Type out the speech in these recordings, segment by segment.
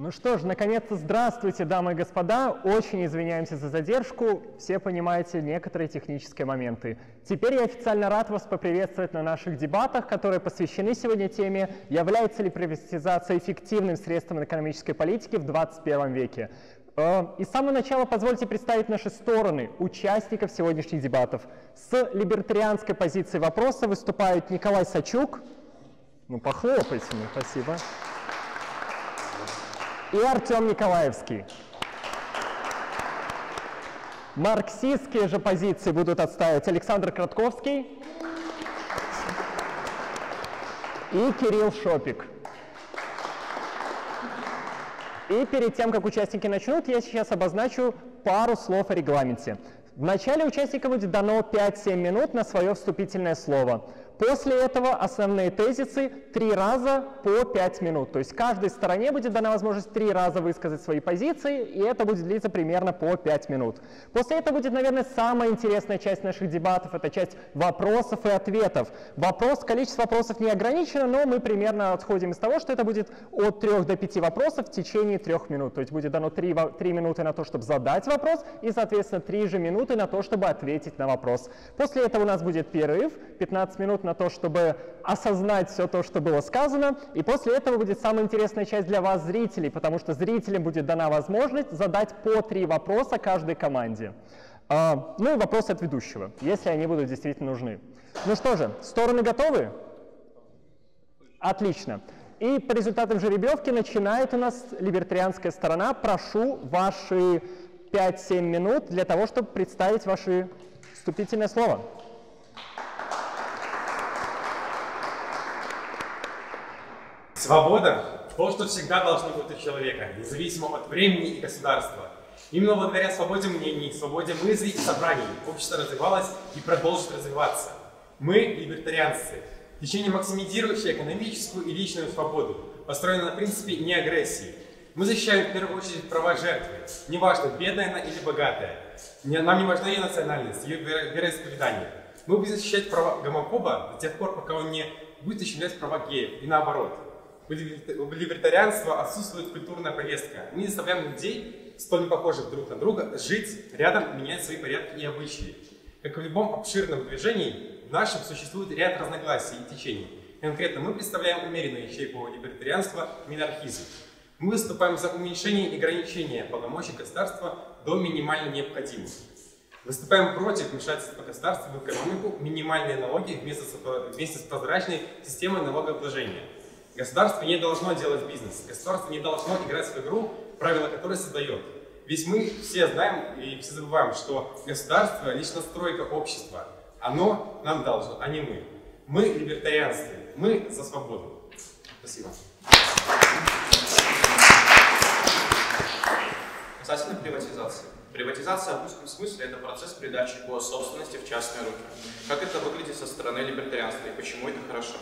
Ну что ж, наконец-то здравствуйте, дамы и господа. Очень извиняемся за задержку. Все понимаете некоторые технические моменты. Теперь я официально рад вас поприветствовать на наших дебатах, которые посвящены сегодня теме «Является ли приватизация эффективным средством экономической политики в 21 веке?». И с самого начала позвольте представить наши стороны, участников сегодняшних дебатов. С либертарианской позиции вопроса выступают Николай Сачук. Ну, похлопайте мне, спасибо. И Артем Николаевский. Марксистские же позиции будут отстаивать Александр Кратковский и Кирилл Шопик. И перед тем, как участники начнут, я сейчас обозначу пару слов о регламенте. Вначале участникам будет дано 5-7 минут на свое вступительное слово. После этого основные тезисы 3 раза по 5 минут. То есть каждой стороне будет дана возможность 3 раза высказать свои позиции, и это будет длиться примерно по 5 минут. После этого будет, наверное, самая интересная часть наших дебатов, это часть вопросов и ответов. Количество вопросов не ограничено, но мы примерно отходим из того, что это будет от 3 до 5 вопросов в течение 3 минут. То есть будет дано 3 минуты на то, чтобы задать вопрос, и, соответственно, 3 же минуты на то, чтобы ответить на вопрос. После этого у нас будет перерыв, 15 минут на то, чтобы осознать все то, что было сказано. И после этого будет самая интересная часть для вас, зрителей, потому что зрителям будет дана возможность задать по 3 вопроса каждой команде. Ну и вопросы от ведущего, если они будут действительно нужны. Ну что же, стороны готовы? Отлично. И по результатам жеребьевки начинает у нас либертарианская сторона. Прошу ваши 5-7 минут для того, чтобы представить ваше вступительное слово. Свобода – то, что всегда должно быть у человека, независимо от времени и государства. Именно благодаря свободе мнений, свободе мыслей и собраний общество развивалось и продолжит развиваться. Мы, либертарианцы, течение, максимизирующее экономическую и личную свободу, построено на принципе неагрессии. Мы защищаем в первую очередь права жертвы, неважно, бедная она или богатая. Нам не важна ее национальность, ее вероисповедание. Мы будем защищать права гомофоба до тех пор, пока он не будет ущемлять права геев, и наоборот. У либертарианства отсутствует культурная повестка. Мы заставляем людей, столь непохожих друг на друга, жить рядом, менять свои порядки и обычаи. Как и в любом обширном движении, в нашем существует ряд разногласий и течений. Конкретно мы представляем умеренную ячейку либертарианства – монархизм. Мы выступаем за уменьшение и ограничение полномочий государства до минимально необходимых. Выступаем против вмешательства государства в экономику, минимальные налоги вместе с прозрачной системой налогообложения. Государство не должно делать бизнес, государство не должно играть в игру, правила которой создает. Ведь мы все знаем и все забываем, что государство — лишь настройка общества. Оно нам должно, а не мы. Мы либертарианцы, мы за свободу. Спасибо. Касательно приватизации. Приватизация в узком смысле – это процесс передачи по собственности в частные руки. Как это выглядит со стороны либертарианства и почему это хорошо?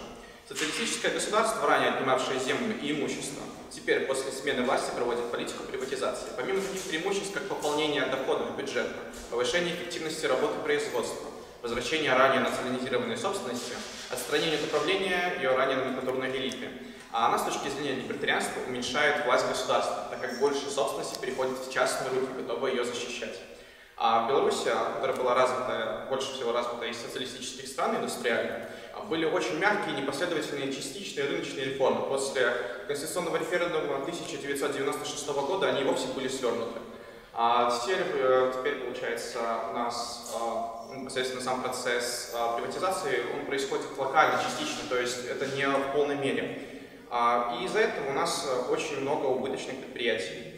Социалистическое государство, ранее отнимавшее землю и имущество, теперь после смены власти проводит политику приватизации. Помимо таких преимуществ, как пополнение доходов бюджета, повышение эффективности работы производства, возвращение ранее национализированной собственности, отстранение от управления ее ранее номенклатурной элиты. А она, с точки зрения либертарианства, уменьшает власть государства, так как больше собственности переходит в частные руки, готовые ее защищать. А Белоруссия, которая была развита, больше всего развита из социалистических стран, индустриальных, были очень мягкие, непоследовательные, частичные рыночные реформы. После конституционного референдума 1996 года они вовсе были свернуты. А теперь, получается, у нас непосредственно сам процесс приватизации, он происходит локально, частично, то есть это не в полной мере. И из-за этого у нас очень много убыточных предприятий.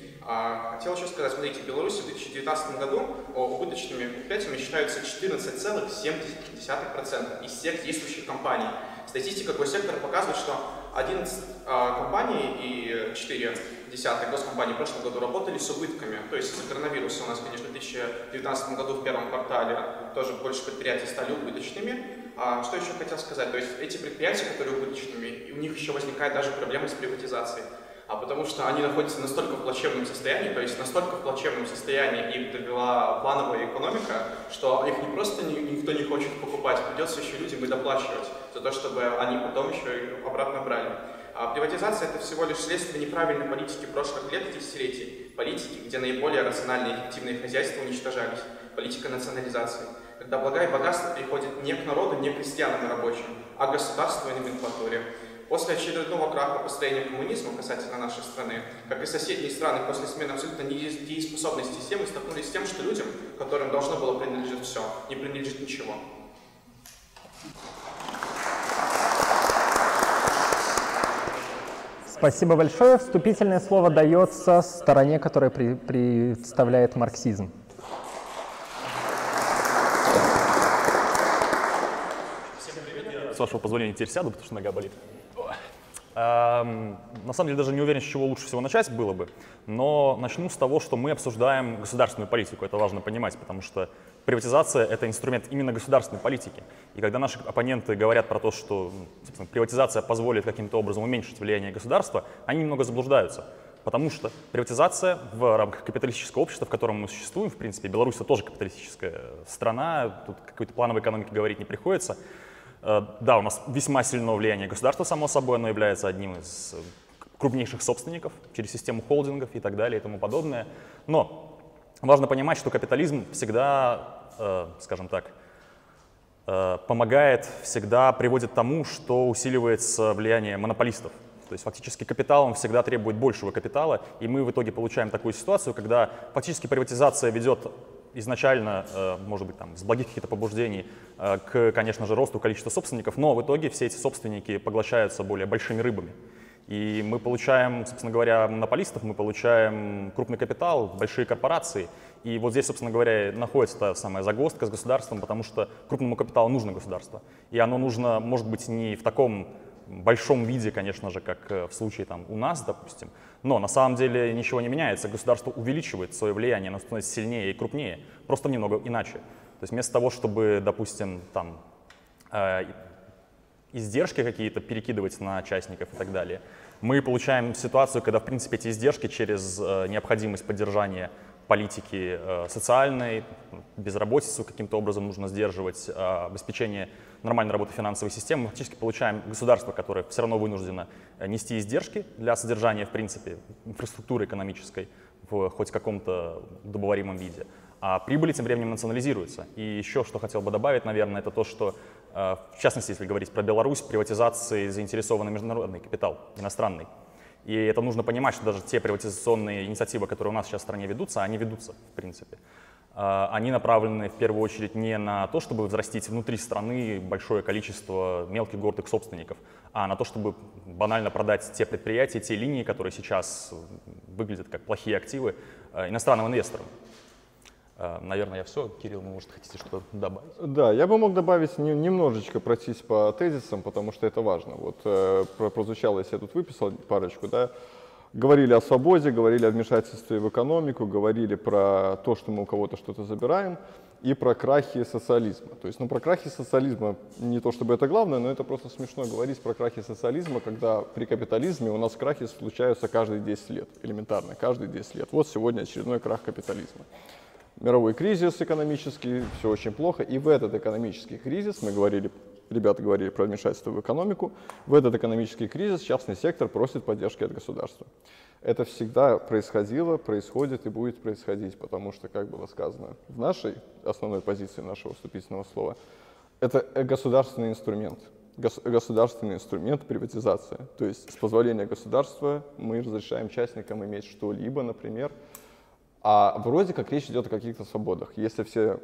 Хотел еще сказать, смотрите, в Беларуси в 2019 году убыточными предприятиями считаются 14,7% из всех действующих компаний. Статистика госсектора показывает, что 11 компаний и 0,4 госкомпании в прошлом году работали с убытками. То есть из-за коронавируса у нас, конечно, в 2019 году в первом квартале тоже больше предприятий стали убыточными. Что еще хотел сказать? То есть эти предприятия, которые убыточными, у них еще возникает даже проблема с приватизацией. Потому что они находятся настолько в плачевном состоянии, их довела плановая экономика, что их не просто никто не хочет покупать, придется еще людям и доплачивать за то, чтобы они потом еще и обратно брали. А приватизация – это всего лишь следствие неправильной политики прошлых лет и десятилетий, политики, где наиболее рациональные и эффективные хозяйства уничтожались, политика национализации, когда блага и богатство приходят не к народу, не к крестьянам и рабочим, а к государству и номенклатуре. После очередного краха построения коммунизма касательно нашей страны, как и соседние страны после смены абсолютно недееспособной системы столкнулись с тем, что людям, которым должно было принадлежать все, не принадлежит ничего. Спасибо большое. Вступительное слово дается стороне, которая представляет марксизм. Всем привет. С вашего позволения теперь сяду, потому что нога болит. На самом деле даже не уверен, с чего лучше всего начать было бы, но начну с того, что мы обсуждаем государственную политику. Это важно понимать, потому что приватизация — это инструмент именно государственной политики. И когда наши оппоненты говорят про то, что приватизация позволит каким-то образом уменьшить влияние государства, они немного заблуждаются. Потому что приватизация в рамках капиталистического общества, в котором мы существуем, в принципе, Беларусь — это тоже капиталистическая страна, тут какой-то плановой экономике говорить не приходится. Да, у нас весьма сильное влияние государства, само собой, оно является одним из крупнейших собственников через систему холдингов и так далее и тому подобное. Но важно понимать, что капитализм всегда, скажем так, помогает, всегда приводит к тому, что усиливается влияние монополистов. То есть фактически капитал, он всегда требует большего капитала, и мы в итоге получаем такую ситуацию, когда фактически приватизация ведет изначально, может быть, там, с благих каких-то побуждений к, конечно же, росту количества собственников, но в итоге все эти собственники поглощаются более большими рыбами. И мы получаем, собственно говоря, монополистов, мы получаем крупный капитал, большие корпорации. И вот здесь, собственно говоря, находится та самая загвоздка с государством, потому что крупному капиталу нужно государство. И оно нужно, может быть, не в таком большом виде, конечно же, как в случае там, у нас, допустим, но на самом деле ничего не меняется. Государство увеличивает свое влияние, оно становится сильнее и крупнее, просто немного иначе. То есть вместо того, чтобы, допустим, там, издержки какие-то перекидывать на частников и так далее, мы получаем ситуацию, когда, в принципе, эти издержки через необходимость поддержания политики социальной, безработицу каким-то образом нужно сдерживать, обеспечение нормальной работы финансовой системы, мы фактически получаем государство, которое все равно вынуждено нести издержки для содержания, в принципе, инфраструктуры экономической в хоть каком-то удобоваримом виде. А прибыли тем временем национализируются. И еще, что хотел бы добавить, наверное, это то, что, в частности, если говорить про Беларусь, в приватизации заинтересован международный капитал, иностранный. И это нужно понимать, что даже те приватизационные инициативы, которые у нас сейчас в стране ведутся, они ведутся, в принципе. Они направлены в первую очередь не на то, чтобы взрастить внутри страны большое количество мелких гордых собственников, а на то, чтобы банально продать те предприятия, те линии, которые сейчас выглядят как плохие активы, иностранным инвесторам. Наверное, я все. Кирилл, вы, может, хотите что-то добавить? Да, я бы мог добавить, немножечко пройтись по тезисам, потому что это важно. Вот прозвучало, если я тут выписал парочку, да, говорили о свободе, говорили о вмешательстве в экономику, говорили про то, что мы у кого-то что-то забираем, и про крахи социализма. То есть, ну, про крахи социализма не то чтобы это главное, но это просто смешно говорить про крахи социализма, когда при капитализме у нас крахи случаются каждые 10 лет, элементарно, каждые 10 лет. Вот сегодня очередной крах капитализма. Мировой кризис экономический, все очень плохо. И в этот экономический кризис, мы говорили, ребята говорили про вмешательство в экономику, в этот экономический кризис частный сектор просит поддержки от государства. Это всегда происходило, происходит и будет происходить, потому что, как было сказано в нашей основной позиции нашего вступительного слова, это государственный инструмент приватизации. То есть с позволения государства мы разрешаем частникам иметь что-либо, например, а вроде как речь идет о каких-то свободах. Если все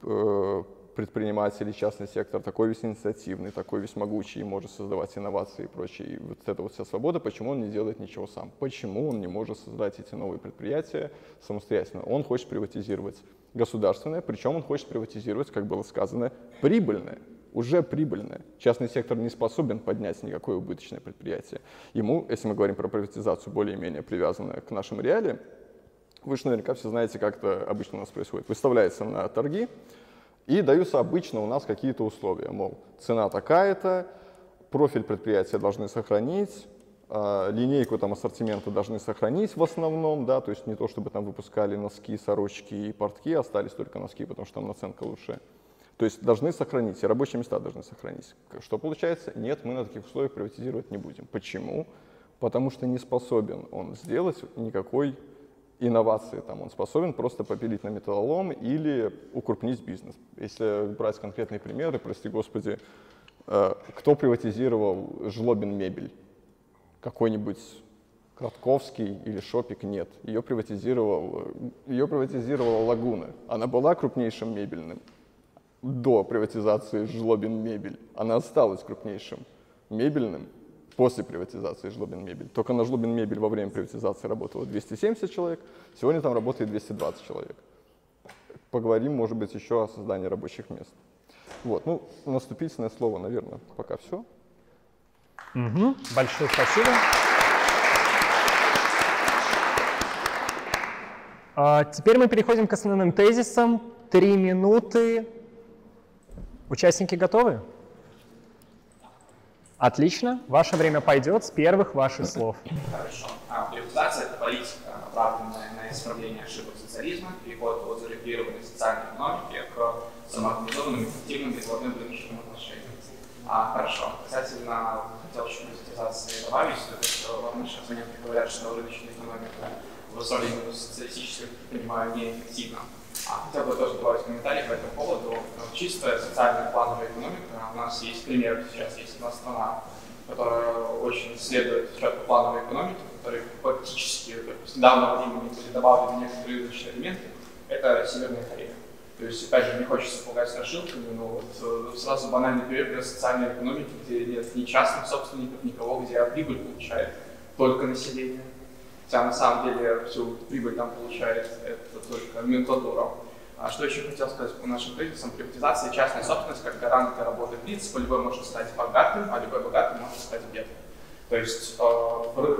предприниматели, частный сектор такой весь инициативный, такой весь могучий, может создавать инновации и прочее, и вот эта вот вся свобода, почему он не делает ничего сам? Почему он не может создать эти новые предприятия самостоятельно? Он хочет приватизировать государственное, причем он хочет приватизировать, как было сказано, прибыльное. Уже прибыльное. Частный сектор не способен поднять никакое убыточное предприятие. Ему, если мы говорим про приватизацию, более-менее привязанное к нашим реалиям, вы же наверняка все знаете, как это обычно у нас происходит. Выставляется на торги и даются обычно у нас какие-то условия. Мол, цена такая-то, профиль предприятия должны сохранить, линейку там ассортимента должны сохранить в основном, да, то есть не то, чтобы там выпускали носки, сорочки и портки, остались только носки, потому что там наценка лучшая. То есть должны сохранить, и рабочие места должны сохранить. Что получается? Нет, мы на таких условиях приватизировать не будем. Почему? Потому что не способен он сделать никакой инновации. Там он способен просто попилить на металлолом или укрупнить бизнес. Если брать конкретные примеры, прости господи, кто приватизировал Жлобин мебель? Какой-нибудь Кратковский или Шопик? Нет. Ее приватизировала Лагуна. Она была крупнейшим мебельным до приватизации Жлобин мебель. Она осталась крупнейшим мебельным после приватизации Жлобин мебель. Только на Жлобин мебель во время приватизации работало 270 человек, сегодня там работает 220 человек. Поговорим, может быть, еще о создании рабочих мест. Вот, ну, вступительное слово, наверное, пока все. Угу. Большое спасибо. Теперь мы переходим к основным тезисам. 3 минуты. Участники готовы? Отлично. Ваше время пойдет с первых ваших слов. Хорошо. Приватизация — это политика, направленная на исправление ошибок социализма, переход от зарегулированной социальной экономики к самоорганизованным, эффективным деловым рыночным отношениям. Хорошо. Касательно, хотел еще приватизации добавить, что вам наши оппоненты говорят, что рыночная экономика в условиях социалистических, понимаю, неэффективна. Хотел бы тоже добавить комментарий по этому поводу. Чистая социальная плановая экономика. У нас есть пример, сейчас есть одна страна, которая очень следует четко плановой экономике, которой фактически с недавнего времени были добавлены некоторые рыночные элементы. Это Северная Корея. То есть, опять же, не хочется пугать страшилками, но вот сразу банальный пример для социальной экономики, где нет ни частных собственников, никого, где прибыль получает только население. Хотя на самом деле всю прибыль там получает это только Минкультура. Что еще хотел сказать по нашим тезисам? Приватизация частной собственности как гарант работы лиц. Любой может стать богатым, а любой богатый может стать бедным. То есть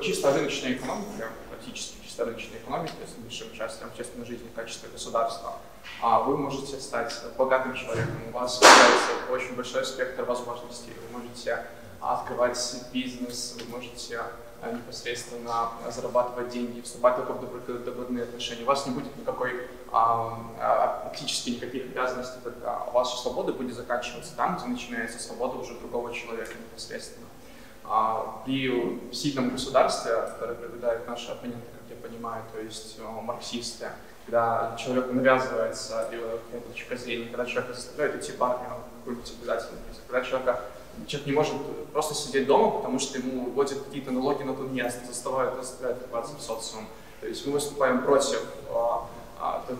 чисто рыночная экономика, практически чисто рыночная экономика, с большим участием в общественной жизни в качестве государства, вы можете стать богатым человеком. У вас появляется очень большой спектр возможностей. Вы можете открывать бизнес, вы можете непосредственно зарабатывать деньги, вступать только в договорные отношения. У вас не будет никакой, практически никаких обязанностей, только ваша свобода будет заканчиваться там, где начинается свобода уже другого человека непосредственно. При сильном государстве, которое предлагают наши оппоненты, как я понимаю, то есть марксисты, когда человеку навязывается какая-то точка зрения, когда человека заставляют идти в армию, какую-нибудь обязательно, когда человек не может просто сидеть дома, потому что ему вводят какие-то налоги на то место, заставляют открываться в социум. То есть мы выступаем против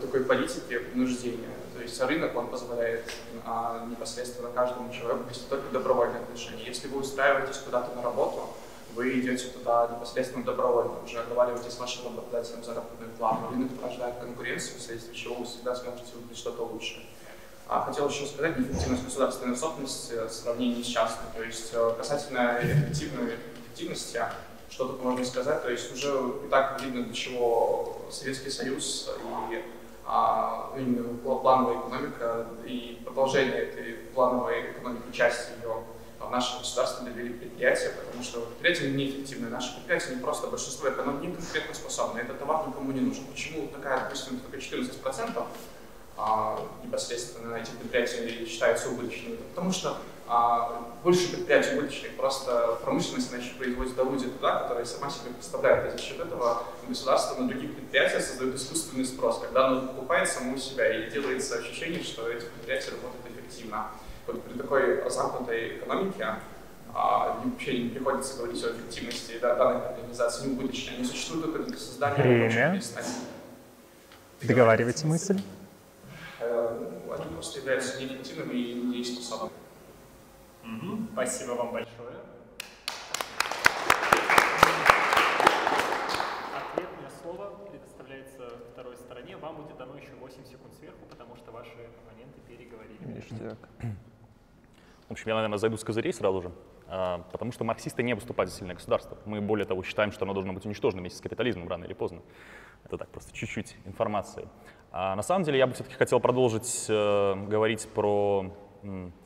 такой политики принуждения. То есть рынок, он позволяет непосредственно каждому человеку вести только добровольные отношения. Если вы устраиваетесь куда-то на работу, вы идете туда непосредственно добровольно, уже оговариваетесь с вашим работодателем заработную плату. Рынок порождает конкуренцию, вследствие чего вы всегда сможете выбрать что-то лучшее. Хотел еще сказать неэффективность государственной собственности в сравнении с частной. То есть касательно эффективности, что тут можно сказать, то есть уже и так видно, для чего Советский Союз и именно плановая экономика и продолжение этой плановой экономики, части ее в наше государство довели предприятия, потому что предприятия неэффективны. Наши предприятия не просто большинство экономики, конкурентоспособны. Этот товар никому не нужен. Почему такая, допустим, только 14%? Непосредственно эти предприятия считаются убыточными, потому что больше предприятий убыточных, просто промышленность иначе производит орудия туда, которые сама себе поставляет, и за счет этого государство на других предприятиях создает искусственный спрос, когда оно покупает само себя, и делается ощущение, что эти предприятия работают эффективно. Вот при такой западной экономике вообще не приходится говорить о эффективности данных организаций, не убыточных, они существуют только для создания рабочих мест. Договаривайте мысль. Они просто являются неэффективными и неспособными. Спасибо вам большое. Ответное слово предоставляется второй стороне. Вам будет дано еще 8 секунд сверху, потому что ваши оппоненты переговорили. В общем, я, наверное, зайду с козырей сразу же, потому что марксисты не выступают за сильное государство. Мы, более того, считаем, что оно должно быть уничтожено вместе с капитализмом рано или поздно. Это так, просто чуть-чуть информации. На самом деле я бы все-таки хотел продолжить говорить про,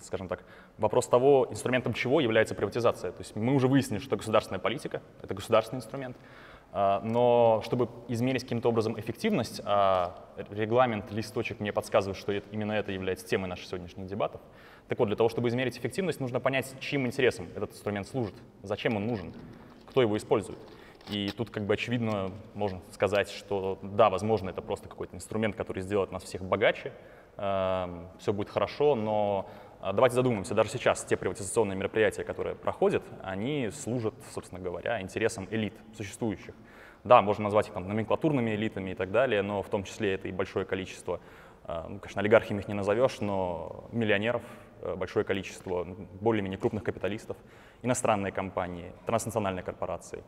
скажем так, Вопрос того, инструментом чего является приватизация. То есть мы уже выяснили, что государственная политика, это государственный инструмент, но чтобы измерить каким-то образом эффективность, а регламент, листочек мне подсказывает, что именно это является темой наших сегодняшних дебатов. Так вот, для того, чтобы измерить эффективность, нужно понять, чьим интересам этот инструмент служит, зачем он нужен, кто его использует. И тут как бы очевидно можно сказать, что да, возможно, это просто какой-то инструмент, который сделает нас всех богаче, все будет хорошо, но давайте задумаемся, даже сейчас те приватизационные мероприятия, которые проходят, они служат, собственно говоря, интересам элит существующих. Да, можно назвать их там номенклатурными элитами и так далее, но в том числе это и большое количество, ну, конечно, олигархами их не назовешь, но миллионеров, большое количество более-менее крупных капиталистов, иностранные компании, транснациональные корпорации,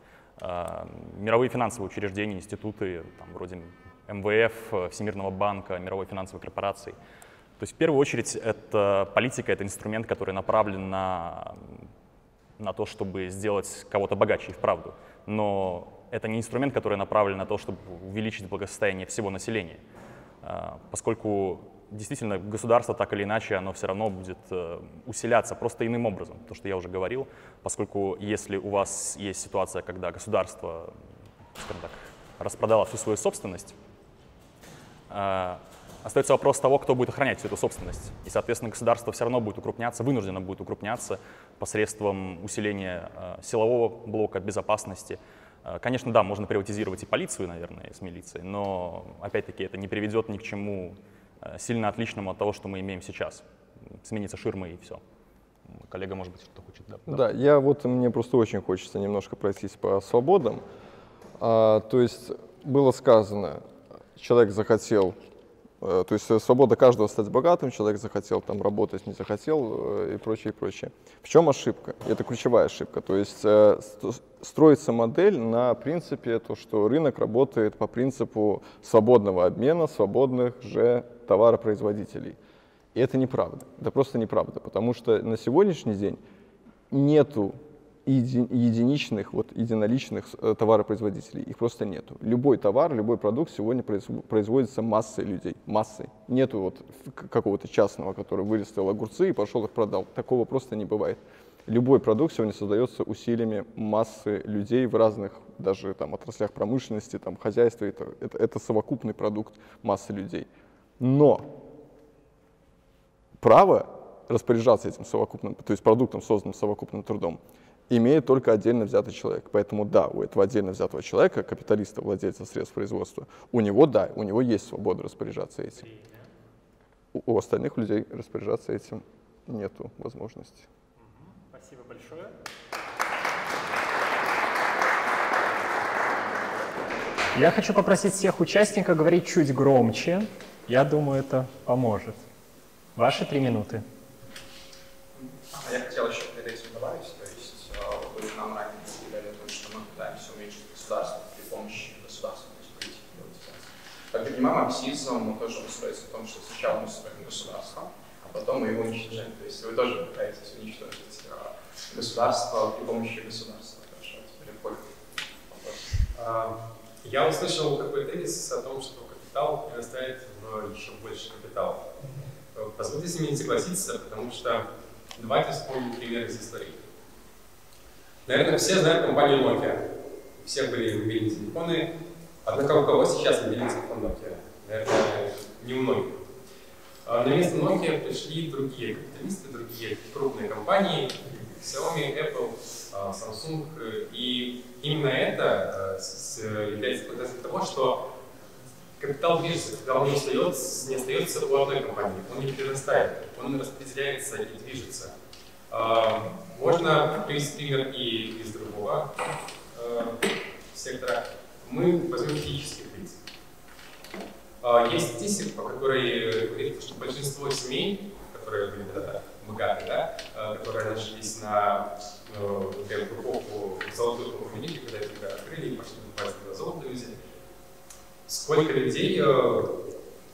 мировые финансовые учреждения, институты, там, вроде МВФ, Всемирного банка, Мировой финансовой корпорации. То есть в первую очередь это политика, это инструмент, который направлен на то, чтобы сделать кого-то богаче и вправду. Но это не инструмент, который направлен на то, чтобы увеличить благосостояние всего населения, поскольку действительно государство так или иначе оно все равно будет усиляться просто иным образом, то, что я уже говорил, поскольку если у вас есть ситуация, когда государство, скажем так, распродало всю свою собственность, остается вопрос того, кто будет охранять всю эту собственность. И, соответственно, государство все равно будет укрупняться, вынуждено будет укрупняться посредством усиления силового блока, безопасности. Конечно, да, можно приватизировать и полицию, наверное, с милицией, но, опять-таки, это не приведет ни к чему сильно отличному от того, что мы имеем сейчас. Сменится ширма и все. Коллега, может быть, что-то хочет добавить? Да, мне просто очень хочется немножко пройтись по свободам. То есть было сказано, человек захотел... То есть свобода каждого стать богатым, человек захотел там работать, не захотел и прочее, и прочее. В чем ошибка? Это ключевая ошибка. То есть строится модель на принципе, то, что рынок работает по принципу свободного обмена, свободных же товаропроизводителей. И это неправда. Это просто неправда, потому что на сегодняшний день нету единичных, единоличных товаропроизводителей. Их просто нету. Любой товар, любой продукт сегодня производится массой людей. Массой. Нету какого-то частного, который вырастил огурцы и пошел их продал. Такого просто не бывает. Любой продукт сегодня создается усилиями массы людей в разных даже там отраслях промышленности, там, хозяйства. Это совокупный продукт массы людей. Но право распоряжаться этим совокупным, то есть продуктом, созданным совокупным трудом, имеет только отдельно взятый человек. Поэтому да, у этого отдельно взятого человека, капиталиста, владельца средств производства, у него есть свобода распоряжаться этим. У остальных людей распоряжаться этим нету возможности. Спасибо большое. Я хочу попросить всех участников говорить чуть громче. Я думаю, это поможет. Ваши 3 минуты. Я хотел еще перейти добавить. Нам ранее заявляли о том, что мы пытаемся уменьшить государство при помощи государственной политики приватизации. Как понимаем, марксизм, он тоже строится о том, что сначала мы строим государство, а потом мы его уничтожаем. То есть вы тоже пытаетесь уничтожить государство при помощи государства. Хорошо, теперь вопрос. Я услышал какой-то тезис о том, что капитал превращает в еще больше капитала. Позвольте с ними не согласиться, потому что давайте вспомним пример из истории. Наверное, все знают компанию Nokia. У всех были мобильные телефоны. Однако у кого сейчас мобильный телефон Nokia? Наверное, не у многих. На место Nokia пришли другие капиталисты, другие крупные компании, Xiaomi, Apple, Samsung. И именно это является показателем того, что капитал движется, когда он не остается у одной компании. Он не перерастает, он распределяется и движется. Можно привести пример и из другого сектора. Мы возьмем физических лиц. Есть тезис, по которой говорится, что большинство семей, которые были богаты, которые нашлись на покупку золотых рублей, когда их только открыли и пошли покупать на золото, взяли. Сколько людей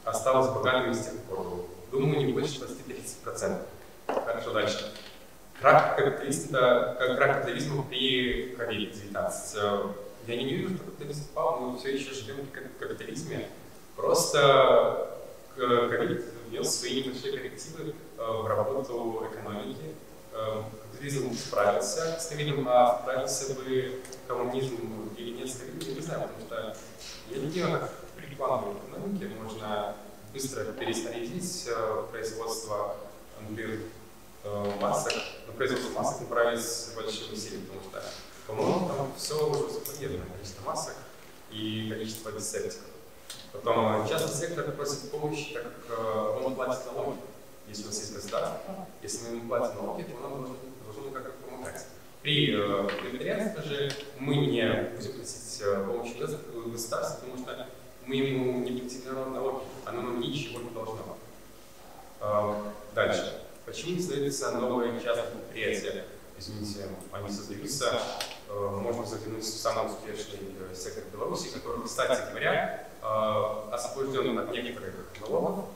осталось богатыми с тех пор? Думаю, не больше 20–30%. Хорошо, дальше. Крах капитализма при COVID-19. Я не вижу, что капитализм спал, мы все еще живем в капитализме. Просто COVID внес свои небольшие коррективы в работу экономики, капитализм справится с ковидом, а справится бы коммунизм или нет с ковидом, не знаю, потому что я не делаю как при плановой экономике, можно быстро переснарядить производство, например, масок, на производство масок направить с большим усилием, потому что, по-моему, там все уже запланировано, количество масок и количество антисептиков. Потом частный сектор просит помощи, так как он платит налоги. Если у нас есть государство, если мы не платим налоги, то нам должно как-то помогать. При предприятии даже мы не будем просить помощи государства, потому что мы ему не платим налоги, оно нам ничего не должно. Дальше. Почему не создаются новые частные предприятия? Извините, они создаются. Можно заглянуть в самый успешный сектор Беларуси, который, кстати говоря, освобожден от некоторых налогов.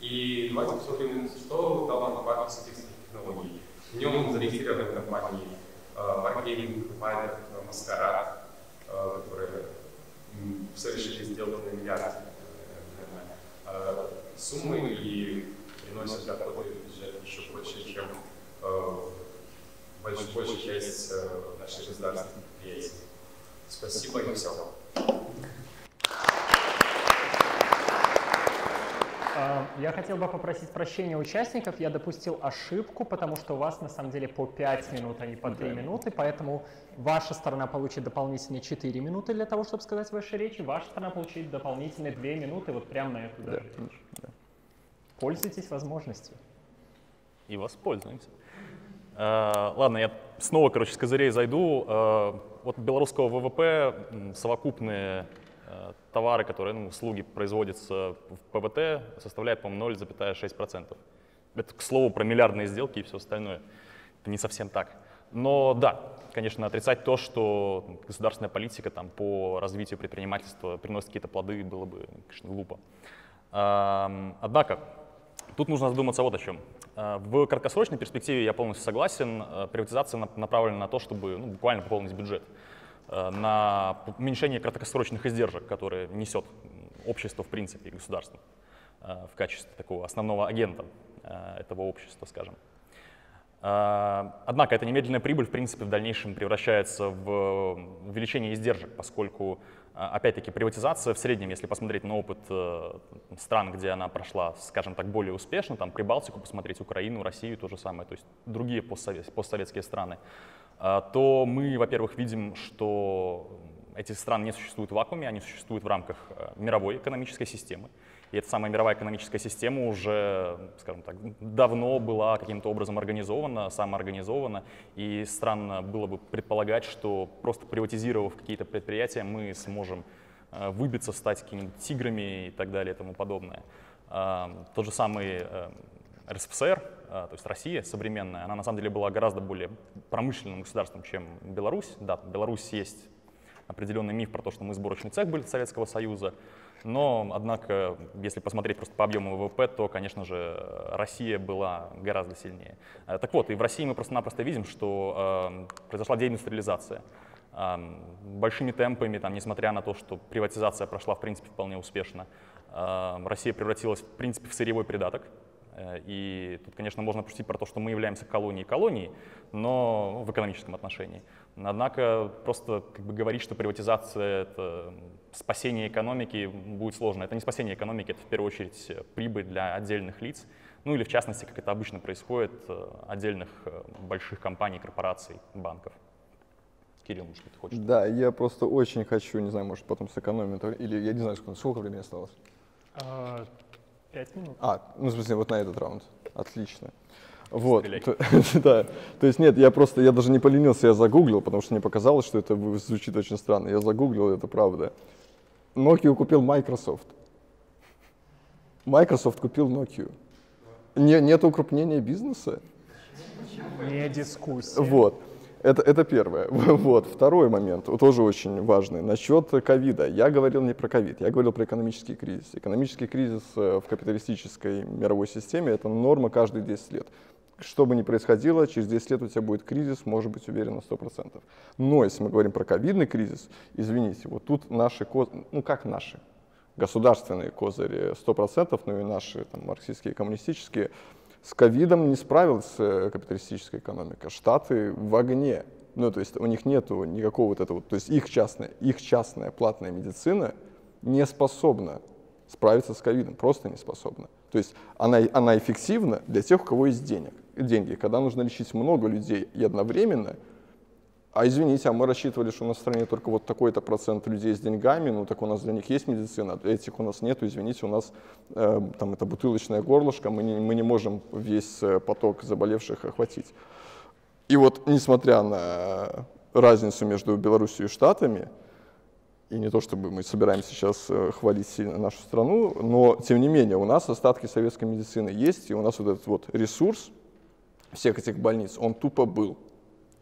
И давайте посмотрим, что дал нам парк высоких технологий. В нем зарегистрированы компании Pargaming, Miner, Mascara, которые совершили сделку на миллиард суммы и приносят доходы в бюджет еще больше, чем большая часть наших государственных предприятий. Спасибо и всем. Я хотел бы попросить прощения участников. Я допустил ошибку, потому что у вас на самом деле по 5 минут, а не по 3 минуты. Поэтому ваша сторона получит дополнительные 4 минуты для того, чтобы сказать ваши речи. Ваша сторона получит дополнительные 2 минуты вот прямо на эту даже речь. Да. Пользуйтесь возможностью. И воспользуемся. Ладно, я снова, короче, с козырей зайду. Вот белорусского ВВП совокупные товары, которые, ну, услуги производятся в ПВТ, составляет, по-моему, 0,6%. Это, к слову, про миллиардные сделки и все остальное. Это не совсем так. Но да, конечно, отрицать то, что государственная политика там, по развитию предпринимательства приносит какие-то плоды, было бы, конечно, глупо. Однако, тут нужно задуматься вот о чем. В краткосрочной перспективе я полностью согласен. Приватизация направлена на то, чтобы, ну, буквально пополнить бюджет, на уменьшение краткосрочных издержек, которые несет общество в принципе и государство в качестве такого основного агента этого общества, скажем. Однако эта немедленная прибыль в принципе в дальнейшем превращается в увеличение издержек, поскольку, опять-таки, приватизация в среднем, если посмотреть на опыт стран, где она прошла, скажем так, более успешно, там Прибалтику посмотреть, Украину, Россию, то же самое, то есть другие постсоветские страны, то мы, во-первых, видим, что эти страны не существуют в вакууме, они существуют в рамках мировой экономической системы. И эта самая мировая экономическая система уже, скажем так, давно была каким-то образом организована, самоорганизована, и странно было бы предполагать, что просто приватизировав какие-то предприятия, мы сможем выбиться, стать какими-то тиграми и так далее и тому подобное. Тот же самый РСФСР, то есть Россия современная, она на самом деле была гораздо более промышленным государством, чем Беларусь. Да, в Беларуси есть определенный миф про то, что мы сборочный цех были Советского Союза, но, однако, если посмотреть просто по объему ВВП, то, конечно же, Россия была гораздо сильнее. Так вот, и в России мы просто-напросто видим, что произошла деиндустриализация. Большими темпами, там, несмотря на то, что приватизация прошла, в принципе, вполне успешно, Россия превратилась, в принципе, в сырьевой придаток. И тут, конечно, можно пустить про то, что мы являемся колонией, но в экономическом отношении. Однако просто как бы говорить, что приватизация — это спасение экономики, будет сложно. Это не спасение экономики, это в первую очередь прибыль для отдельных лиц, ну или в частности, как это обычно происходит, отдельных больших компаний, корпораций, банков. Кирилл, может, ты хочешь? Да, я просто очень хочу, не знаю, может, потом сэкономить, или я не знаю, сколько времени осталось. 5 минут. Ну, в смысле, вот на этот раунд. Отлично. Вот. Да. То есть нет, я даже не поленился, я загуглил, потому что мне показалось, что это звучит очень странно. Я загуглил, это правда. Nokia купил Microsoft. Microsoft купил Nokia. Нет укрупнения бизнеса? Не дискуссия. Вот. Это первое. Вот. Второй момент, тоже очень важный, насчет ковида. Я говорил не про ковид, я говорил про экономический кризис. Экономический кризис в капиталистической мировой системе – это норма каждые 10 лет. Что бы ни происходило, через 10 лет у тебя будет кризис, может быть, уверен на 100%. Но если мы говорим про ковидный кризис, извините, вот тут наши, ну как наши, государственные козыри 100%, ну и наши там, марксистские, коммунистические, С ковидом не справилась капиталистическая экономика. Штаты в огне. Ну, то есть у них нету никакого вот этого. То есть их частная платная медицина не способна справиться с ковидом, просто не способна. То есть она эффективна для тех, у кого есть деньги. Когда нужно лечить много людей и одновременно, а извините, а мы рассчитывали, что у нас в стране только вот такой-то процент людей с деньгами, ну так у нас для них есть медицина, а этих у нас нету, извините, у нас там это бутылочное горлышко, мы не можем весь поток заболевших охватить. И вот несмотря на разницу между Беларусью и Штатами, и не то чтобы мы собираемся сейчас хвалить сильно нашу страну, но тем не менее у нас остатки советской медицины есть, и у нас вот этот вот ресурс всех этих больниц, он тупо был.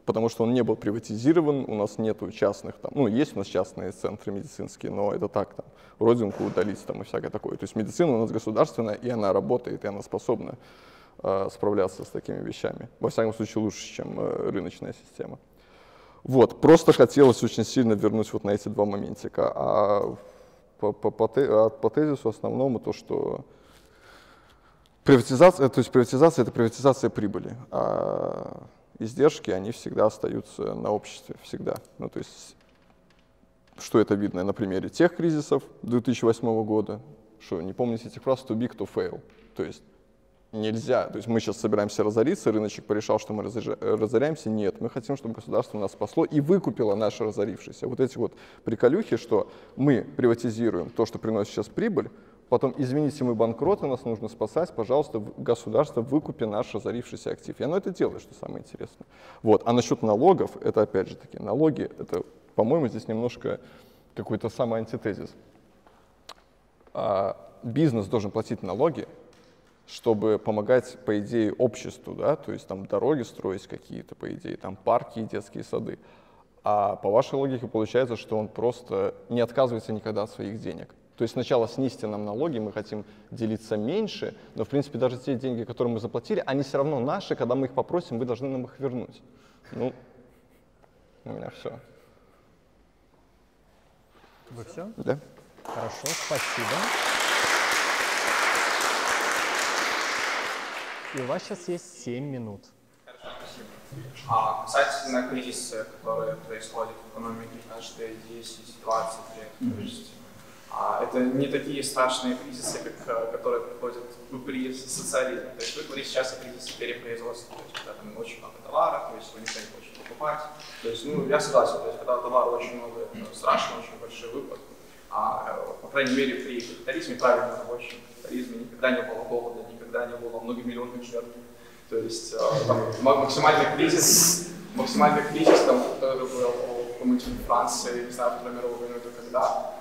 Потому что он не был приватизирован, у нас нету частных, там, ну, есть у нас частные центры медицинские, но это так, там, родинку удалить там и всякое такое. То есть медицина у нас государственная, и она работает, и она способна справляться с такими вещами. Во всяком случае, лучше, чем рыночная система. Вот, просто хотелось очень сильно вернуть вот на эти два моментика. А по тезису основному то, что приватизация, то есть приватизация — это приватизация прибыли. А издержки, они всегда остаются на обществе, всегда. Ну, то есть, что это видно на примере тех кризисов 2008 года, что, не помните этих фраз, too big to fail, то есть нельзя, то есть мы сейчас собираемся разориться, рыночек порешал, что мы разоряемся, нет, мы хотим, чтобы государство нас спасло и выкупило наше разорившееся. Вот эти вот приколюхи, что мы приватизируем то, что приносит сейчас прибыль, потом, извините, мы банкроты, нас нужно спасать, пожалуйста, государство, выкупи наш разорившийся актив. И оно это делает, что самое интересное. Вот. А насчет налогов, это опять же таки, налоги, это, по-моему, здесь немножко какой-то самый антитезис. Бизнес должен платить налоги, чтобы помогать, по идее, обществу, да, то есть там дороги строить какие-то, по идее, там парки и детские сады. А по вашей логике получается, что он просто не отказывается никогда от своих денег. То есть сначала снизьте нам налоги, мы хотим делиться меньше, но, в принципе, даже те деньги, которые мы заплатили, они все равно наши, когда мы их попросим, вы должны нам их вернуть. Ну, у меня все. Вы все? Да. Хорошо, спасибо. И у вас сейчас есть 7 минут. Хорошо, спасибо. А касательно кризиса, который происходит в экономике каждые 10-20 лет, это не такие страшные кризисы, как, которые приходят при социализме. То есть вы говорите сейчас о кризисе перепроизводства, то есть когда там очень много товара, то есть вы никто не хочет покупать. То есть, ну, я согласен, то есть когда товара очень много, это страшно, очень большой выпад. А, по крайней мере, при капитализме, правильно рабочем капитализме, никогда не было голода, никогда не было многомиллионных жертв. То есть там, максимальный кризис, там, который был в Франции, не знаю, Второй мировой войны, это когда.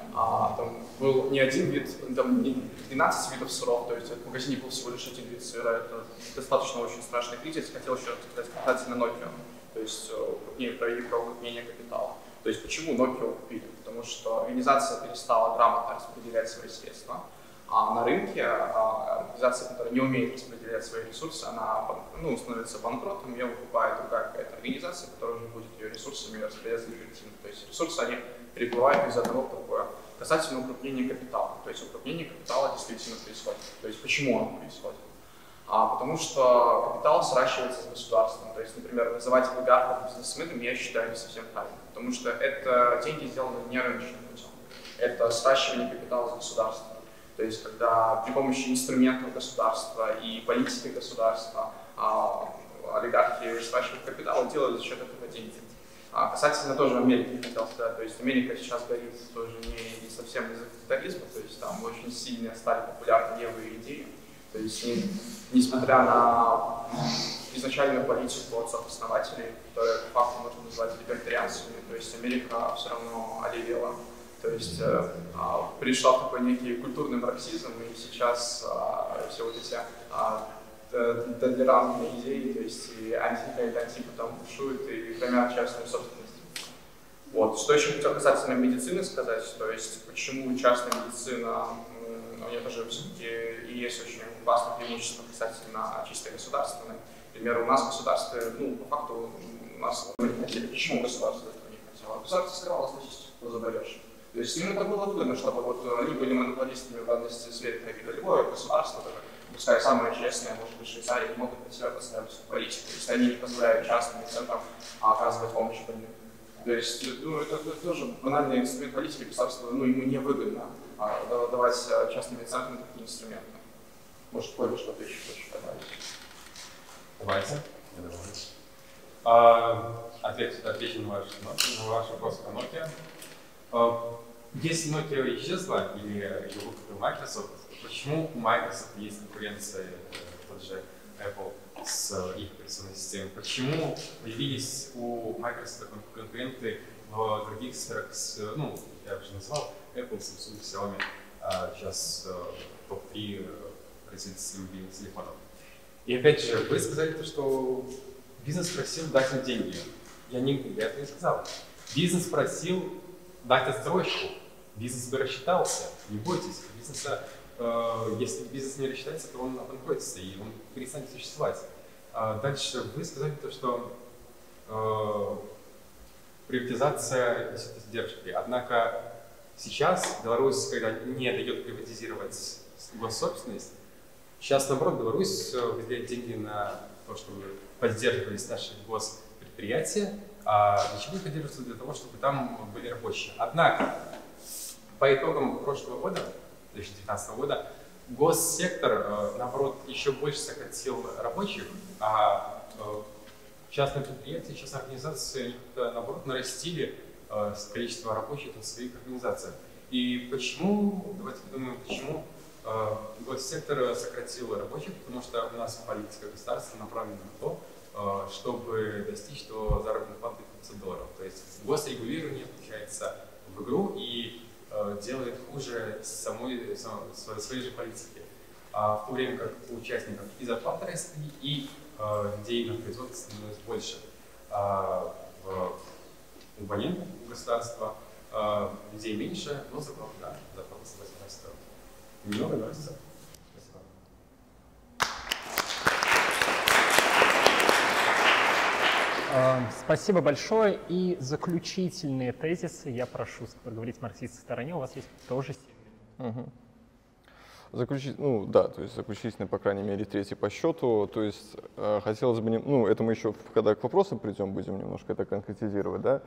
Там был не один вид, там, не 12 видов сыров, то есть в магазине был всего лишь один вид сыра, это достаточно очень страшный кризис. Хотел еще рассказать касательно Nokia, то есть про укрепление капитала. То есть почему Nokia купили? Потому что организация перестала грамотно распределять свои средства, а на рынке организация, которая не умеет распределять свои ресурсы, она, ну, становится банкротом, ее выкупает другая какая-то организация, которая уже будет ее ресурсами распределять эффективно. То есть ресурсы, они переплывают из одного в другое. Касательно укрепления капитала. То есть укрепление капитала действительно происходит. То есть почему оно происходит? Потому что капитал сращивается с государством. То есть, например, называть олигархов бизнесменами я считаю не совсем правильно. Потому что это деньги сделаны не рыночным путем. Это сращивание капитала с государством. То есть когда при помощи инструментов государства и политики государства олигархи сращивают капитал и делают за счет этого деньги. Касательно тоже Америки, хотел сказать, то есть Америка сейчас горит тоже не совсем из-за капитализма, то есть там очень сильно стали популярны левые идеи, то есть несмотря на изначальную политику отцов-основателей, которая по факту можно назвать либертарианцами, то есть Америка все равно олевела, то есть пришла в такой некий культурный марксизм, и сейчас все вот эти толерантные идеи, то есть и антика, и антипа там бушуют, и хранят частную собственность. Вот. Что еще хотел касательно медицины сказать, то есть почему частная медицина, у нее тоже все-таки и есть очень классное преимущество касательно чистой государственной. Например, у нас государство, ну, по факту, у нас не хотели. Почему государство этого не хотело? Государство скрывало статистику заболевших. То есть им это было выгодно, чтобы вот они были монополистами в данной сфере, как и любое государство, пускай самые честные, может быть, Швейцарии, не могут на себя поставить всю политику, если они не позволяют частным центрам оказывать помощь больным. То есть, ну, это тоже банальный инструмент политики, государство, ну, ему невыгодно давать частным центрам такие инструменты. Может, Коля, что-то еще хочешь добавить? Давайте. Отвечу на ваш вопрос про Nokia. Если Nokia исчезла или его купил Microsoft, почему у Microsoft есть конкуренция, тот же Apple, с их операционной системой? Почему появились у Microsoft конкуренты в других сферах, ну, я уже назвал, Apple, Samsung, Xiaomi, сейчас топ-3 производителей мобильных телефонов. И опять же, вы сказали то, что бизнес просил дать им деньги. Я это не сказал. Бизнес просил дать отсрочку. Бизнес бы рассчитался. Не бойтесь. Бизнеса, если бизнес не рассчитается, то он обанкротится и он перестанет существовать. Дальше вы сказали то, что приватизация несет издержки. Однако сейчас Беларусь, когда не дает приватизировать госсобственность, сейчас, наоборот, Беларусь выделяет деньги на то, чтобы поддерживались наши госпредприятия, а для чего их поддерживаются? Для того, чтобы там были рабочие. Однако, по итогам прошлого года, 2019 года, госсектор, наоборот, еще больше сократил рабочих, а частные предприятия, частные организации, наоборот, нарастили количество рабочих в своих организациях. И почему, давайте подумаем, почему госсектор сократил рабочих, потому что у нас политика государства направлена на то, чтобы достичь до заработной платы $500. То есть госрегулирование включается в игру и делает хуже своей же политики. В то время как у участников и зарплаты растут, и людей на производстве становится больше. У абонентов государства людей меньше, но зарплаты, да, зарплаты растут. Много нравится. Спасибо. Спасибо большое. И заключительные тезисы я прошу проговорить марксистской стороне. У вас есть тоже угу. Ну да, то есть заключительный, по крайней мере, третий по счету. То есть хотелось бы, ну это мы еще, когда к вопросу придем, будем немножко это конкретизировать, да.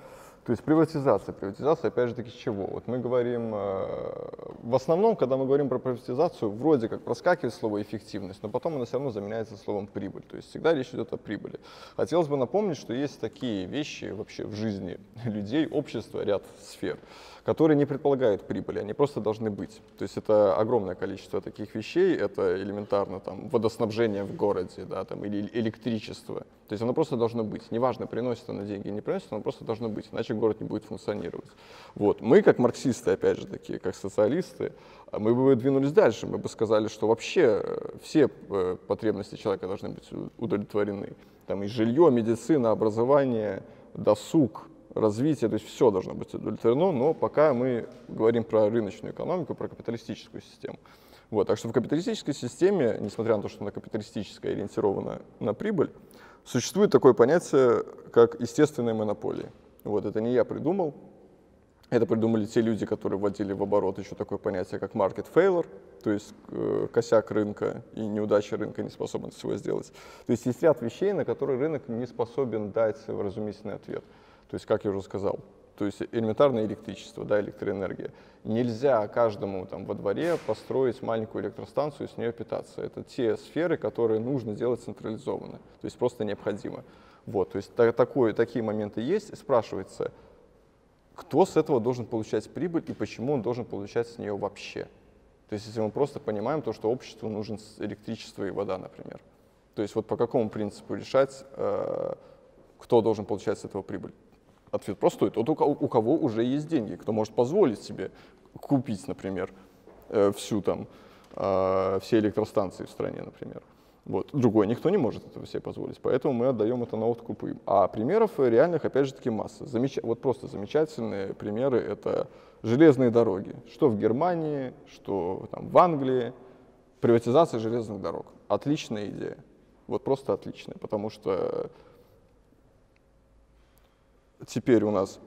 То есть приватизация. Приватизация, опять же таки, с чего? Вот мы говорим, в основном, когда мы говорим про приватизацию, вроде как проскакивает слово «эффективность», но потом оно все равно заменяется словом «прибыль». То есть всегда речь идет о прибыли. Хотелось бы напомнить, что есть такие вещи вообще в жизни людей, общества, ряд сфер, которые не предполагают прибыли, они просто должны быть. То есть это огромное количество таких вещей, это элементарно там, водоснабжение в городе, да, там, или электричество. То есть оно просто должно быть. Неважно, приносит оно деньги, не приносит, оно просто должно быть, иначе город не будет функционировать. Вот. Мы, как марксисты, опять же такие, как социалисты, мы бы двинулись дальше, мы бы сказали, что вообще все потребности человека должны быть удовлетворены. Там и жилье, медицина, образование, досуг, развитие, то есть все должно быть удовлетворено, но пока мы говорим про рыночную экономику, про капиталистическую систему. Вот, так что в капиталистической системе, несмотря на то, что она капиталистическая, ориентирована на прибыль, существует такое понятие, как естественная монополия. Вот, это не я придумал, это придумали те люди, которые вводили в оборот еще такое понятие, как market failure, то есть косяк рынка и неудача рынка не способен всего сделать. То есть есть ряд вещей, на которые рынок не способен дать вразумительный ответ. То есть, как я уже сказал, то есть элементарное электричество, да, электроэнергия. Нельзя каждому там, во дворе построить маленькую электростанцию и с нее питаться. Это те сферы, которые нужно делать централизованно, то есть просто необходимо. Вот, то есть такие моменты есть, и спрашивается, кто с этого должен получать прибыль и почему он должен получать с нее вообще. То есть если мы просто понимаем то, что обществу нужен электричество и вода, например. То есть вот по какому принципу решать, кто должен получать с этого прибыль. Ответ простой. Тот, у кого уже есть деньги, кто может позволить себе купить, например, все электростанции в стране, например. Вот. Другой никто не может этого себе позволить, поэтому мы отдаем это на откуп им. А примеров реальных, опять же таки, масса. Вот просто замечательные примеры — это железные дороги. Что в Германии, что там, в Англии. Приватизация железных дорог. Отличная идея. Вот просто отличная, потому что теперь у нас,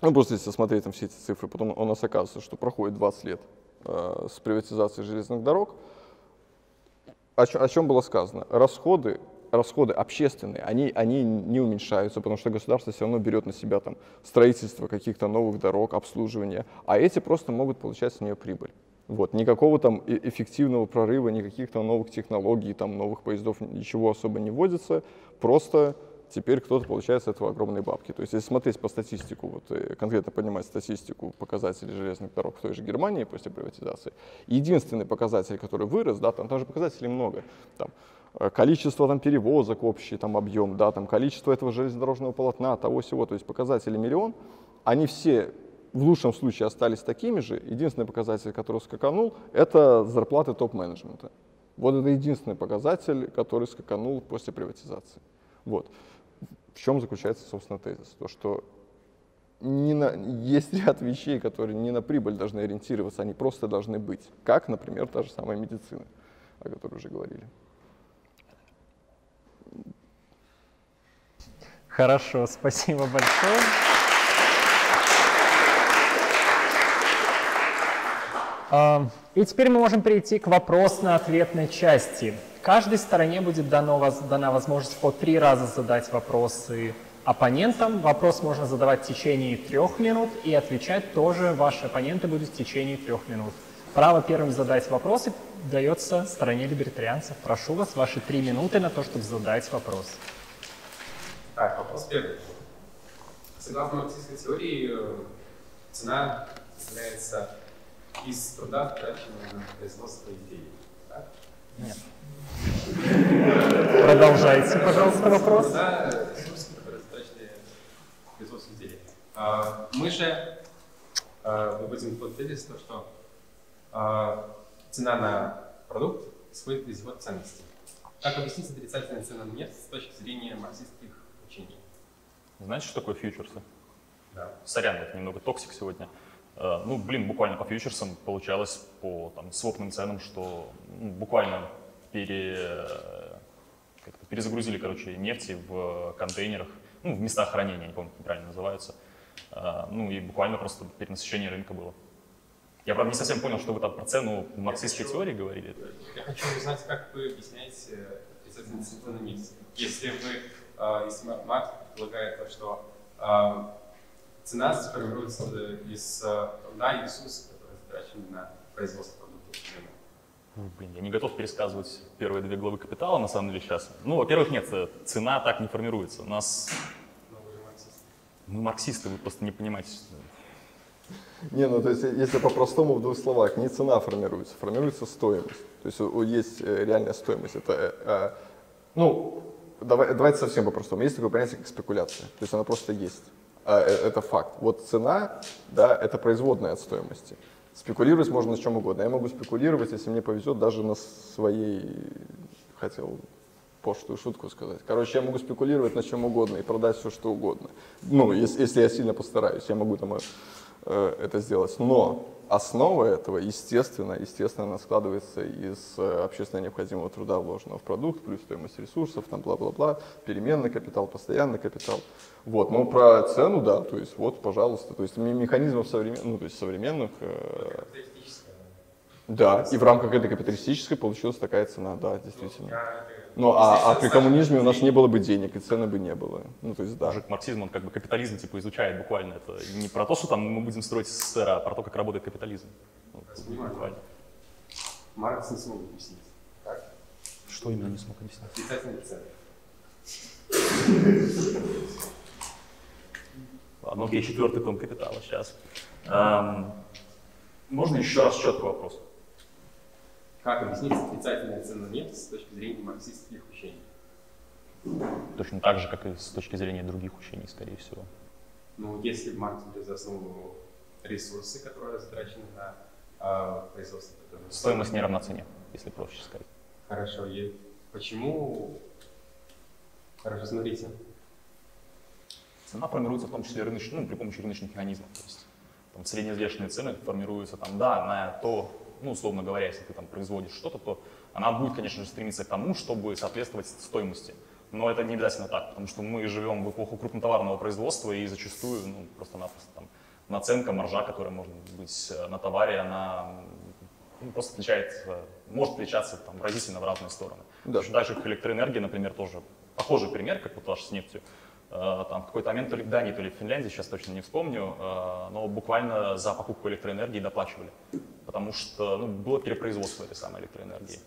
ну просто если смотреть там все эти цифры, потом у нас оказывается, что проходит 20 лет с приватизацией железных дорог, о чем было сказано, расходы общественные, они не уменьшаются, потому что государство все равно берет на себя там строительство каких-то новых дорог, обслуживание, а эти просто могут получать с нее прибыль. Вот, никакого там эффективного прорыва, никаких там новых технологий, там новых поездов, ничего особо не вводится, просто теперь кто-то получает с этого огромные бабки. То есть если смотреть по статистику, вот конкретно понимать статистику показателей железных дорог в той же Германии после приватизации, единственный показатель, который вырос, да, там же показателей много, там, количество там перевозок, общий там объем, да, там количество этого железнодорожного полотна, того всего, то есть показатели миллион, они все в лучшем случае остались такими же. Единственный показатель, который скаканул, это зарплаты топ-менеджмента. Вот это единственный показатель, который скаканул после приватизации. Вот. В чем заключается, собственно, тезис? То, что есть ряд вещей, которые не на прибыль должны ориентироваться, они просто должны быть. Как, например, та же самая медицина, о которой уже говорили. Хорошо, спасибо большое. И теперь мы можем перейти к вопросно-ответной части. Каждой стороне будет дана возможность по 3 раза задать вопросы оппонентам. Вопрос можно задавать в течение 3 минут, и отвечать тоже ваши оппоненты будут в течение 3 минут. Право первым задать вопросы дается стороне либертарианцев. Прошу вас, ваши 3 минуты на то, чтобы задать вопрос. Так, вопрос первый. Согласно марксистской теории, цена составляется из труда, траченного на производство идей. Так? Нет. Продолжайте, пожалуйста, вопрос. Труда, ресурсы, которые затрачены на производство идей. Мы же выводим тот тезис, что цена на продукт исходит из его ценности. Как объяснить отрицательную цену на нефть с точки зрения марксистских учений? Знаете, что такое фьючерсы? Да. Сорян, это немного токсик сегодня. Ну, блин, буквально по фьючерсам получалось по там, свопным ценам, что буквально перезагрузили, короче, нефти в контейнерах, ну, в местах хранения, не помню, как правильно называются. Ну, и буквально просто перенасыщение рынка было. Я, правда, не совсем понял, что вы там про цену марксистской теории говорили. Я хочу узнать, как вы объясняете отрицательную цену на нефть. Если Маркс предполагает, что цена сформируется из труда и ресурсов, которые затрачены на производство продуктов. Блин, я не готов пересказывать первые 2 главы «Капитала», на самом деле, сейчас. Ну, во-первых, нет, цена так не формируется. У нас… Но вы же марксисты. Мы марксисты, вы просто не понимаете. Не, ну то есть, если по-простому в 2 словах, не цена формируется, формируется стоимость. То есть есть реальная стоимость. Это, ну, давайте совсем по-простому. Есть такое понятие, как спекуляция. То есть она просто есть. Это факт. Вот цена, да, это производная от стоимости. Спекулировать можно с чем угодно. Я могу спекулировать, если мне повезет, даже на своей, хотел пошлую шутку сказать. Короче, я могу спекулировать на чем угодно и продать все, что угодно. Ну, если я сильно постараюсь, я могу там это сделать. Но основа этого, естественно, она складывается из общественно необходимого труда, вложенного в продукт, плюс стоимость ресурсов, там бла-бла-бла, переменный капитал, постоянный капитал. Вот, но про цену, да, то есть вот, пожалуйста, то есть механизмов современных, да, и в рамках этой капиталистической получилась такая цена, да, действительно. Ну, а при коммунизме у нас не было бы денег, и цены бы не было. Ну, то есть, да. Даже марксизм, он как бы капитализм, типа, изучает буквально. Это не про то, что там мы будем строить СССР, а про то, как работает капитализм. Понимаю. Маркс не смог объяснить. Как? Что именно не смог объяснить? Отрицательные цены. Ладно, окей, 4-й том «Капитала» сейчас. Можно еще раз четкий вопрос? Как объяснить отрицательную цену нефти с точки зрения марксистских учений? Точно так же, как и с точки зрения других учений, скорее всего. Ну, если в Марксе берет за основу ресурсы, которые затрачены на производство… Стоимость не равна цене, если проще сказать. Хорошо. И почему… Хорошо, смотрите. Цена формируется в том числе при помощи рыночных механизмов. То есть там среднеизвешенные цены формируются там, да, на то… Ну, условно говоря, если ты там производишь что-то, то она будет, конечно же, стремиться к тому, чтобы соответствовать стоимости. Но это не обязательно так, потому что мы живем в эпоху крупнотоварного производства и зачастую, ну, просто-напросто там наценка, маржа, которая может быть на товаре, она просто отличается, может отличаться там, разительно в разные стороны. Да. Дальше к электроэнергии, например, тоже похожий пример, как вот ваш с нефтью. Там в какой-то момент то ли в Дании, то ли в Финляндии, сейчас точно не вспомню, но буквально за покупку электроэнергии доплачивали, потому что ну, было перепроизводство этой самой электроэнергии.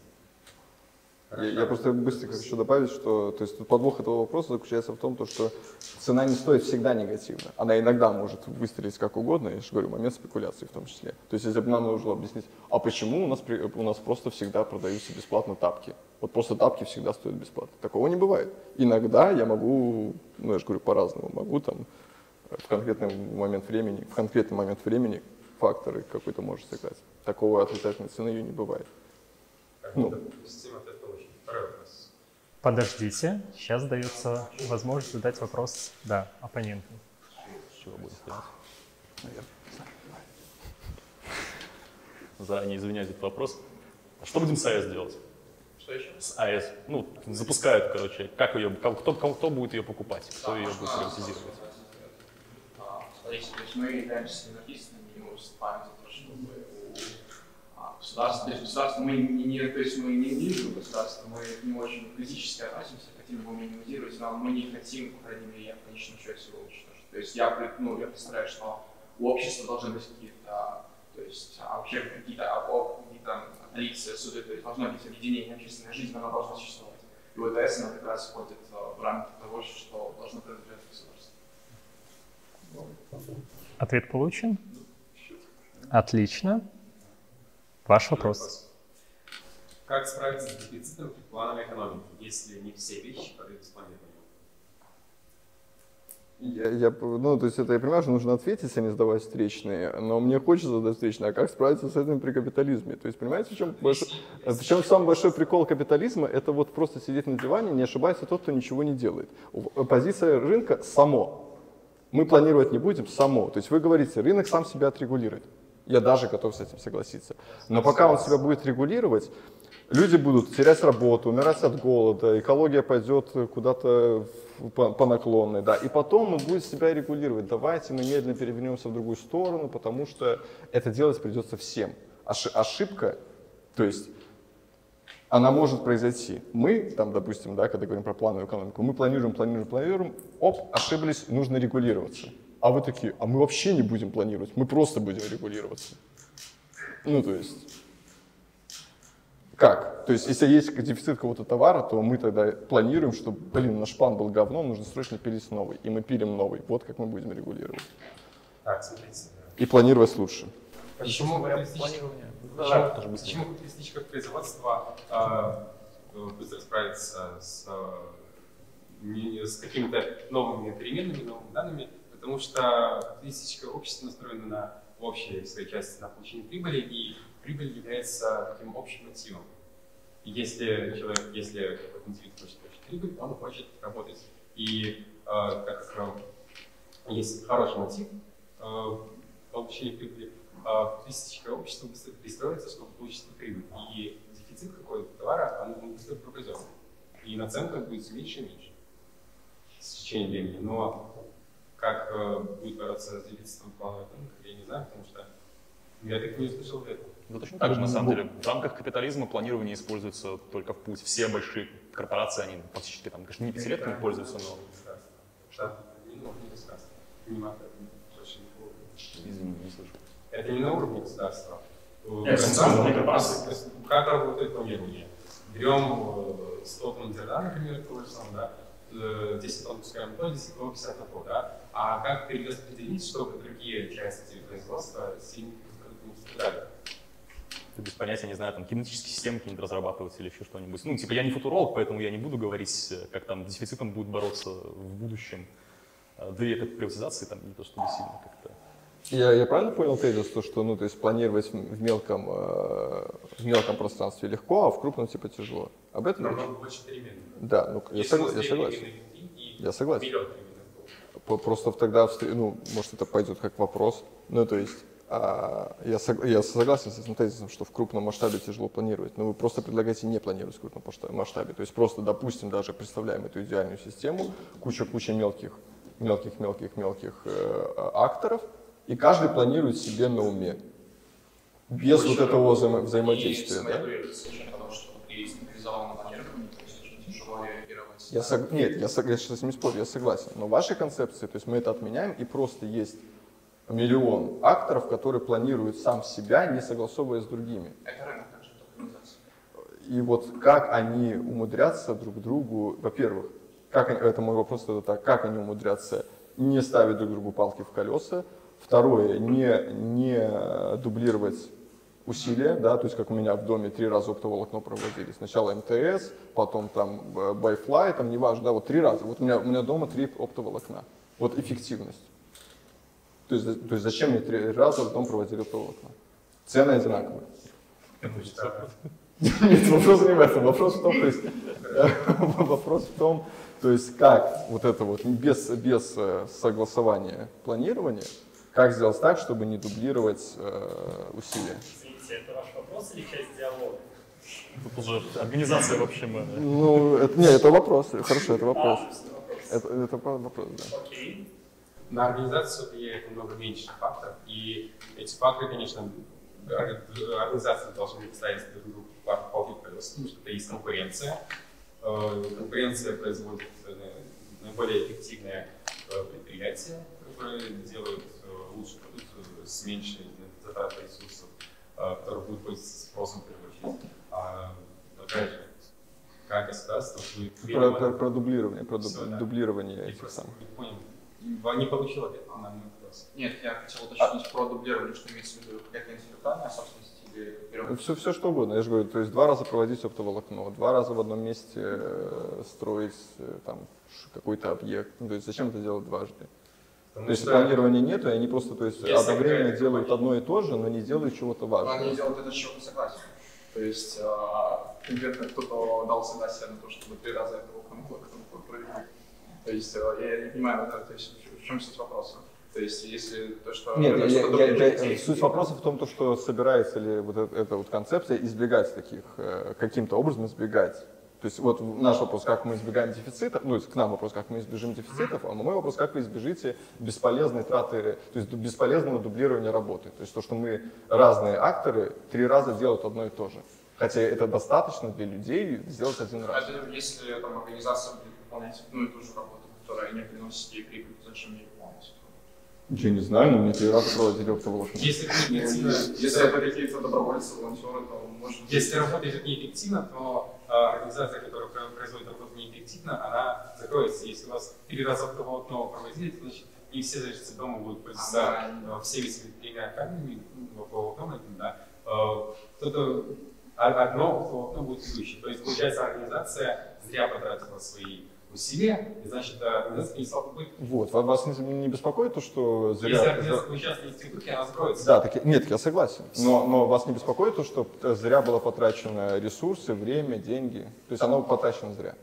Я просто быстренько хочу добавить, что то есть, подвох этого вопроса заключается в том, что цена не стоит всегда негативно. Она иногда может выстрелить как угодно, я же говорю, момент спекуляции в том числе. То есть если бы нам нужно объяснить, а почему у нас просто всегда продаются бесплатно тапки. Вот просто тапки всегда стоят бесплатно. Такого не бывает. Иногда я могу, ну я же говорю, по-разному могу, там, в конкретный момент времени факторы какой-то может сыграть. Такого отрицательной цены ее не бывает. Ну. Подождите, сейчас дается возможность задать вопрос да, оппоненту. Чего будет делать? Заранее извиняюсь за этот вопрос. А что будем с АЭС делать? Что еще? С АЭС. Ну, запускают, короче. Как ее, кто будет ее покупать? Кто ее будет приватизировать? Смотрите, то есть мы являемся синергистами, и мы выступаем за то, чтобы государство, мы не движем государство, мы к нему очень критически относимся, хотим его минимизировать, но мы не хотим, по крайней мере, я в конечном счете его уничтожить. То есть я представляю, что у общества должны быть какие-то, то есть вообще какие-то коалиции, суды, то есть должно быть объединение общественной жизни, оно должно существовать. И вот АЭС, она как раз входит в рамки того, что должно принадлежать государству. Ответ получен? Отлично. Ваш вопрос. Как справиться с дефицитом при плановой экономике, если не все вещи подают с планированием? Ну, то есть это я понимаю, что нужно ответить, а не задавать встречные, но мне хочется задать встречные, а как справиться с этим при капитализме? То есть, понимаете, в чем самый большой прикол капитализма, это вот просто сидеть на диване, не ошибается тот, кто ничего не делает. Позиция рынка само. Мы планировать не будем само. То есть вы говорите, рынок сам себя отрегулирует. Я даже готов с этим согласиться. Но пока он себя будет регулировать, люди будут терять работу, умирать от голода, экология пойдет куда-то по наклонной. Да. И потом он будет себя регулировать. Давайте мы медленно перевернемся в другую сторону, потому что это делать придется всем. Ошибка, то есть она может произойти. Мы, там, допустим, да, когда говорим про плановую экономику, мы планируем, оп, ошиблись, нужно регулироваться. А вы такие, а мы вообще не будем планировать, мы просто будем регулироваться. Ну, то есть, как? То есть, если есть дефицит какого-то товара, то мы тогда планируем, что, блин, наш план был говном, нужно срочно пилить новый. И мы пилим новый. Вот как мы будем регулировать. Так, смотрите. И планировать лучше. Почему капиталистическое производство быстро справится с какими-то новыми переменными, новыми данными? Потому что капиталистическое общество настроено на общей своей части, на получение прибыли, и прибыль является таким общим мотивом. И если человек, если какой-то индивид хочет получить прибыль, он хочет работать. И так как есть хороший мотив получения прибыли, капиталистическое общество быстро перестроится, чтобы получить прибыль. И дефицит какого-то товара, он быстро пропадет. И наценка будет все меньше и меньше с течением времени. Но как будет бороться с дефицитом плановой экономики, я не знаю, потому что я так не услышал в этом. Да точно так же, на самом деле. В рамках капитализма планирование используется только в путь. Все большие корпорации, они фактически, там, конечно, не пятилетками пользуются, но... Штаты не государство. Извини, не слышу. Это не на уровне государства. Государство, корпорации. Как работает планирование? Берем 100 тонн зерна, например, того же самого, да? 10 тонн пускаем то, 10 тонн 50 на то, да? А как перераспределить, чтобы другие части производства сильно не пострадали? Без понятия, не знаю, там кинетические системы какие-нибудь разрабатываются или еще что-нибудь. Ну, типа, я не футуролог, поэтому я не буду говорить, как там с дефицитом будут бороться в будущем. Да и это приватизации там не то чтобы сильно как-то. Я правильно понял тезис, что ну, то есть планировать в мелком пространстве легко, а в крупном типа тяжело? Об этом речь? Да, ну, я согласен. Я согласен. Просто тогда, ну, может, это пойдет как вопрос. Ну, то есть, я согласен с этим тезисом, что в крупном масштабе тяжело планировать, но вы просто предлагаете не планировать в крупном масштабе. То есть, просто, допустим, даже представляем эту идеальную систему, куча мелких акторов, и каждый планирует себе на уме. без вот этого взаимодействия. Да? Потому что есть централизованная планирование, то есть очень тяжело реагировать. Нет, я сейчас не спорю, я согласен. Но в вашей концепции, то есть мы это отменяем, и просто есть миллион акторов, которые планируют сам себя, не согласовываясь с другими. Это рынок, так же, это организация. И вот как они умудрятся друг другу, во-первых, это мой вопрос, это так, как они умудрятся не ставить друг другу палки в колеса, второе, не дублировать усилия, да, то есть как у меня в доме 3 раза оптоволокно проводили. Сначала МТС, потом там Байфлай, там неважно, да, вот 3 раза. Вот у меня дома 3 оптоволокна. Вот эффективность. То есть зачем мне 3 раза в дом проводили оптоволокна? Цены одинаковые. Нет, вопрос не в этом. Вопрос в том, то есть, как вот это вот без согласования планирования, как сделать так, чтобы не дублировать усилия? Извините, это ваш вопрос или часть диалога? Тут уже организация вообще мы. Ну, это вопрос. Хорошо, это вопрос. Это вопрос, да. Окей. На организацию влияет много меньше факторов. И эти факторы, конечно, организации должны ставить друг другу палки в колеса, потому что это есть конкуренция. Конкуренция производит наиболее эффективное предприятие, которые делают лучший продукт с меньшей затратой ресурсов, которые будут пользоваться спросом превышать. А опять же, как государство будет... Про дублирование этих самых. Не понял. Не получил ответ на мой вопрос. Нет, я хотел уточнить про дублирование, что имеется в виду какая-то интеллектуальная собственность. Все что угодно, я же говорю, то есть 2 раза проводить оптоволокно, 2 раза в одном месте строить какой-то объект, ну, то есть зачем это делать дважды? Потому то есть планирования нету, и они просто то есть, одновременно делают одно и то же, но не делают чего-то важного. Они делают это с чего-то согласия. То есть конкретно кто-то дал согласие на то, чтобы 3 раза этого конкурса провели. То есть я не понимаю, то есть, в чем суть вопроса. То есть, если то, что… Нет, суть вопроса в том, что собирается ли вот эта вот концепция избегать таких, каким-то образом избегать. То есть, вот наш вопрос, как мы избегаем дефицитов, ну, к нам вопрос, как мы избежим дефицитов, а мой вопрос, как вы избежите бесполезной траты, то есть, бесполезного дублирования работы. То есть, то, что мы разные акторы 3 раза делают одно и то же. Хотя это достаточно для людей сделать 1 раз. А если там, организация будет выполнять одну и ту же работу, которая не приносит ей прибыль, зачем ей выполнять? Ничего не знаю, но мне 3 раза проводили оптоволокно. Если это какие-то добровольцы, волонтеры, то может... Если работа идет неэффективно, то организация, которая производит работу неэффективно, она закроется. Если у вас 3 раза оптоволокно проводили, то значит не все защитцы дома будут пользоваться всеми этими 3 камнями, оптоволокно, да. Кто-то одно оптоволокно будет ведущее. То есть, получается, организация зря потратила свои... усилия, и значит, организация не стала быть. Вот, вас не беспокоит то, что зря... Если организация участвует в институте, она закроется. Да, нет, я согласен. Но вас не беспокоит то, что зря было потрачено ресурсы, время, деньги? То есть оно потрачено зря.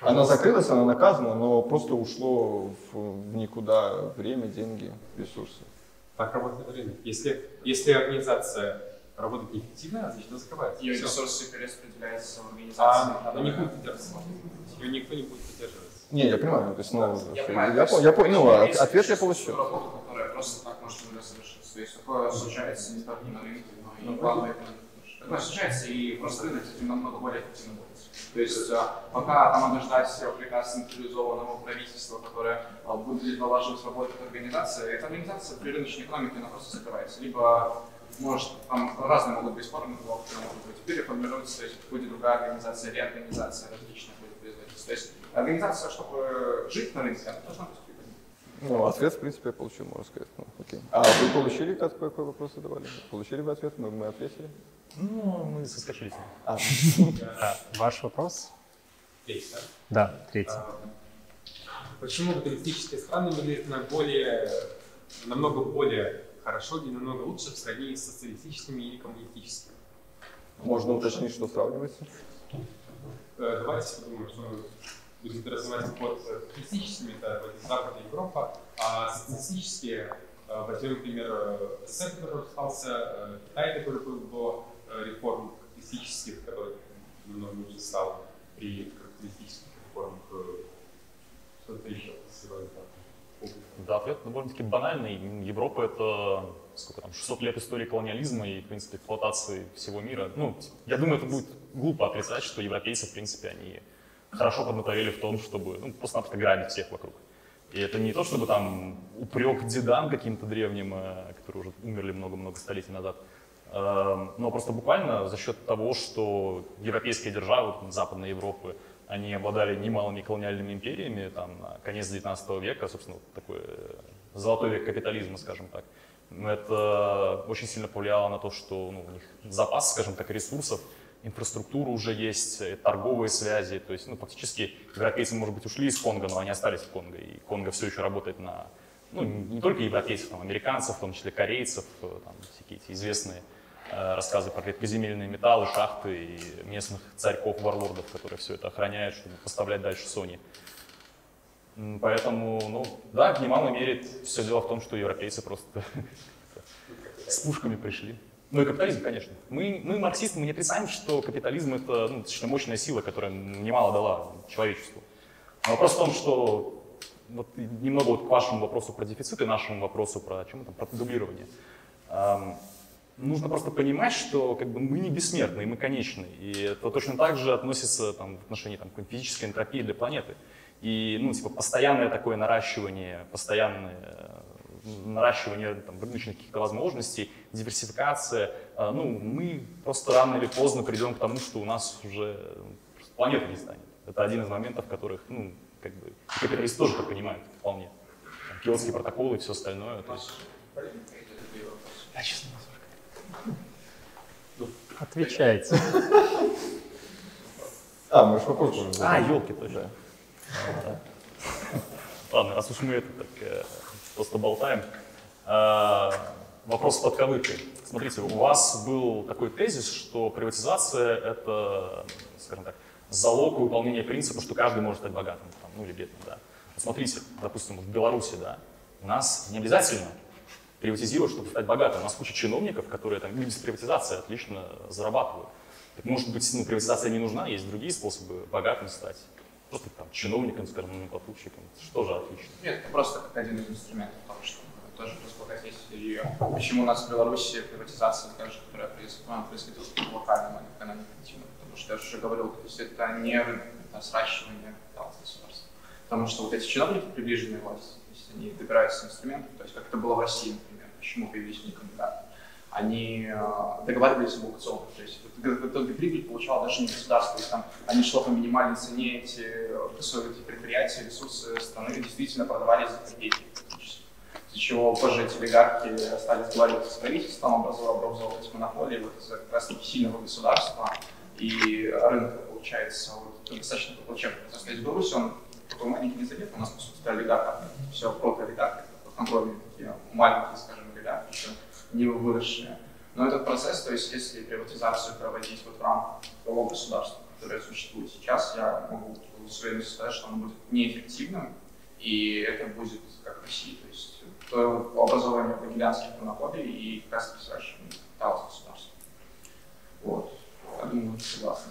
Она закрылась, она наказана, но просто ушло в никуда время, деньги, ресурсы. Так работает время. Если организация работает неэффективно, значит, она закрывается. Ее ресурсы перераспределяются в организации. Она не будет ее никто не будет поддерживать. Не, я понимаю, то есть, ответ я получил. Работа, которая просто так может уже совершиться. То есть такое случается не только на рынке, но и плановые экономики. Такое случается, и просто рынок этим намного более эффективно будет. То есть пока там надо ждать прекрасно централизованного правительства, которое будет налаживать работу от организации, эта организация при рыночной экономике она просто закрывается. Либо может, там разные могут быть формы, могут быть переформируются, будет другая организация, реорганизация, различная будет производиться. То есть организация, чтобы жить на рынке, она должна быть прибыльной. Ну, ответ, в принципе, я получил, можно сказать. Ну, окей. А вы получили, какой вопрос задавали? Получили бы ответ, мы ответили? Ну, мы соскочились. Ваш вопрос? Третий, да? Да, третий. Почему капиталистические страны выглядят намного более хорошо и намного лучше в сравнении с социалистическими или коммунистическими? Можно уточнить, что сравнивается? Давайте подумаем, что будем подразумевать под социалистическими, это Западная Европа, а социалистические, возьмем, например, СССР, который остался, Китай, который был до реформ капиталистических, который намного лучше стал при капиталистических реформах, что-то еще. Да, ответ довольно-таки банальный. Европа — это сколько там, 600 лет истории колониализма и, в принципе, эксплуатации всего мира. Ну, я думаю, это будет глупо отрицать, что европейцы, в принципе, они хорошо поднаторели в том, чтобы ну, просто-напросто грабить всех вокруг. И это не то, чтобы там упрек дедам каким-то древним, которые уже умерли много-много столетий назад, но просто буквально за счет того, что европейские державы, Западной Европы, они обладали немалыми колониальными империями, там, на конец 19 века, собственно, такой золотой век капитализма, скажем так. Это очень сильно повлияло на то, что ну, у них запас, скажем так, ресурсов, инфраструктура уже есть, торговые связи, то есть, ну, фактически, европейцы, может быть, ушли из Конго, но они остались в Конго, и Конго все еще работает на, ну, не только европейцев, там, американцев, в том числе корейцев, там, всякие эти известные рассказы про редкоземельные металлы, шахты и местных царьков, варлордов, которые все это охраняют, чтобы поставлять дальше Sony. Поэтому, ну, да, в немалой мере все дело в том, что европейцы просто с пушками пришли. Ну и капитализм, конечно. Мы марксисты, мы не отрицаем, что капитализм — это ну, достаточно мощная сила, которая немало дала человечеству. Но вопрос в том, что вот, немного вот к вашему вопросу про дефицит и нашему вопросу про, чем это, про дублирование. Нужно просто понимать, что как бы, мы не бессмертны, мы конечны. И это точно так же относится там, в отношении там, к физической энтропии для планеты. И ну, типа, постоянное такое наращивание, там, рыночных каких-то возможностей, диверсификация. Ну, мы просто рано или поздно придем к тому, что у нас уже планеты не станет. Это один из моментов, которых ну, как бы, капиталисты тоже это понимают вполне. Там, киотские протоколы и все остальное. То есть... Да, честно. Отвечайте. Мы же вопрос уже задали. Елки, точно. Ладно, раз уж мы это так просто болтаем. Вопрос под ковыркой. Смотрите, у вас был такой тезис, что приватизация — это, скажем так, залог выполнения принципа, что каждый может стать богатым, там, ну или бедным, да. Смотрите, допустим, в Беларуси, да, у нас не обязательно приватизировать, чтобы стать богатым. У нас куча чиновников, которые там без приватизации отлично зарабатывают. Так, может быть, ну, приватизация не нужна, есть другие способы богатым стать. Просто там чиновником, скажем, номенклатурщиком. Что же отлично. Нет, это просто как один из инструментов, потому что тоже разбогатеть ее. Почему у нас в Беларуси приватизация, даже, которая происходила в локальном, а не коллективном? Потому что я уже говорил, то есть это не рынок, это сращивание капитала государства. Потому что вот эти чиновники, приближенные власти, они добираются инструментов, то есть как это было в России, например, почему появились некомендаты. Они договаривались об аукционах, то есть в итоге прибыль получало даже не государство, то есть там они шло по минимальной цене, эти предприятия, ресурсы страны действительно продавались за копейки, из-за чего позже эти олигархи стали договариваться с правительством, образовывать монополии, вот из-за как раз таки сильного государства, и рынок получается вот, достаточно получаем. Просто из Беларуси он такой маленький незаметный, у нас по сути олигархов, все протоолигархи, кроме такие маленькие, скажем, олигархи, еще не выросшие. Но этот процесс, то есть если приватизацию проводить вот в рамках того государства, которое существует сейчас, я могу с уверенностью сказать, что оно будет неэффективным, и это будет как в России, то есть то образование гигантских монополий и как раз сращивание капитала государства. Вот, я думаю, вы согласны.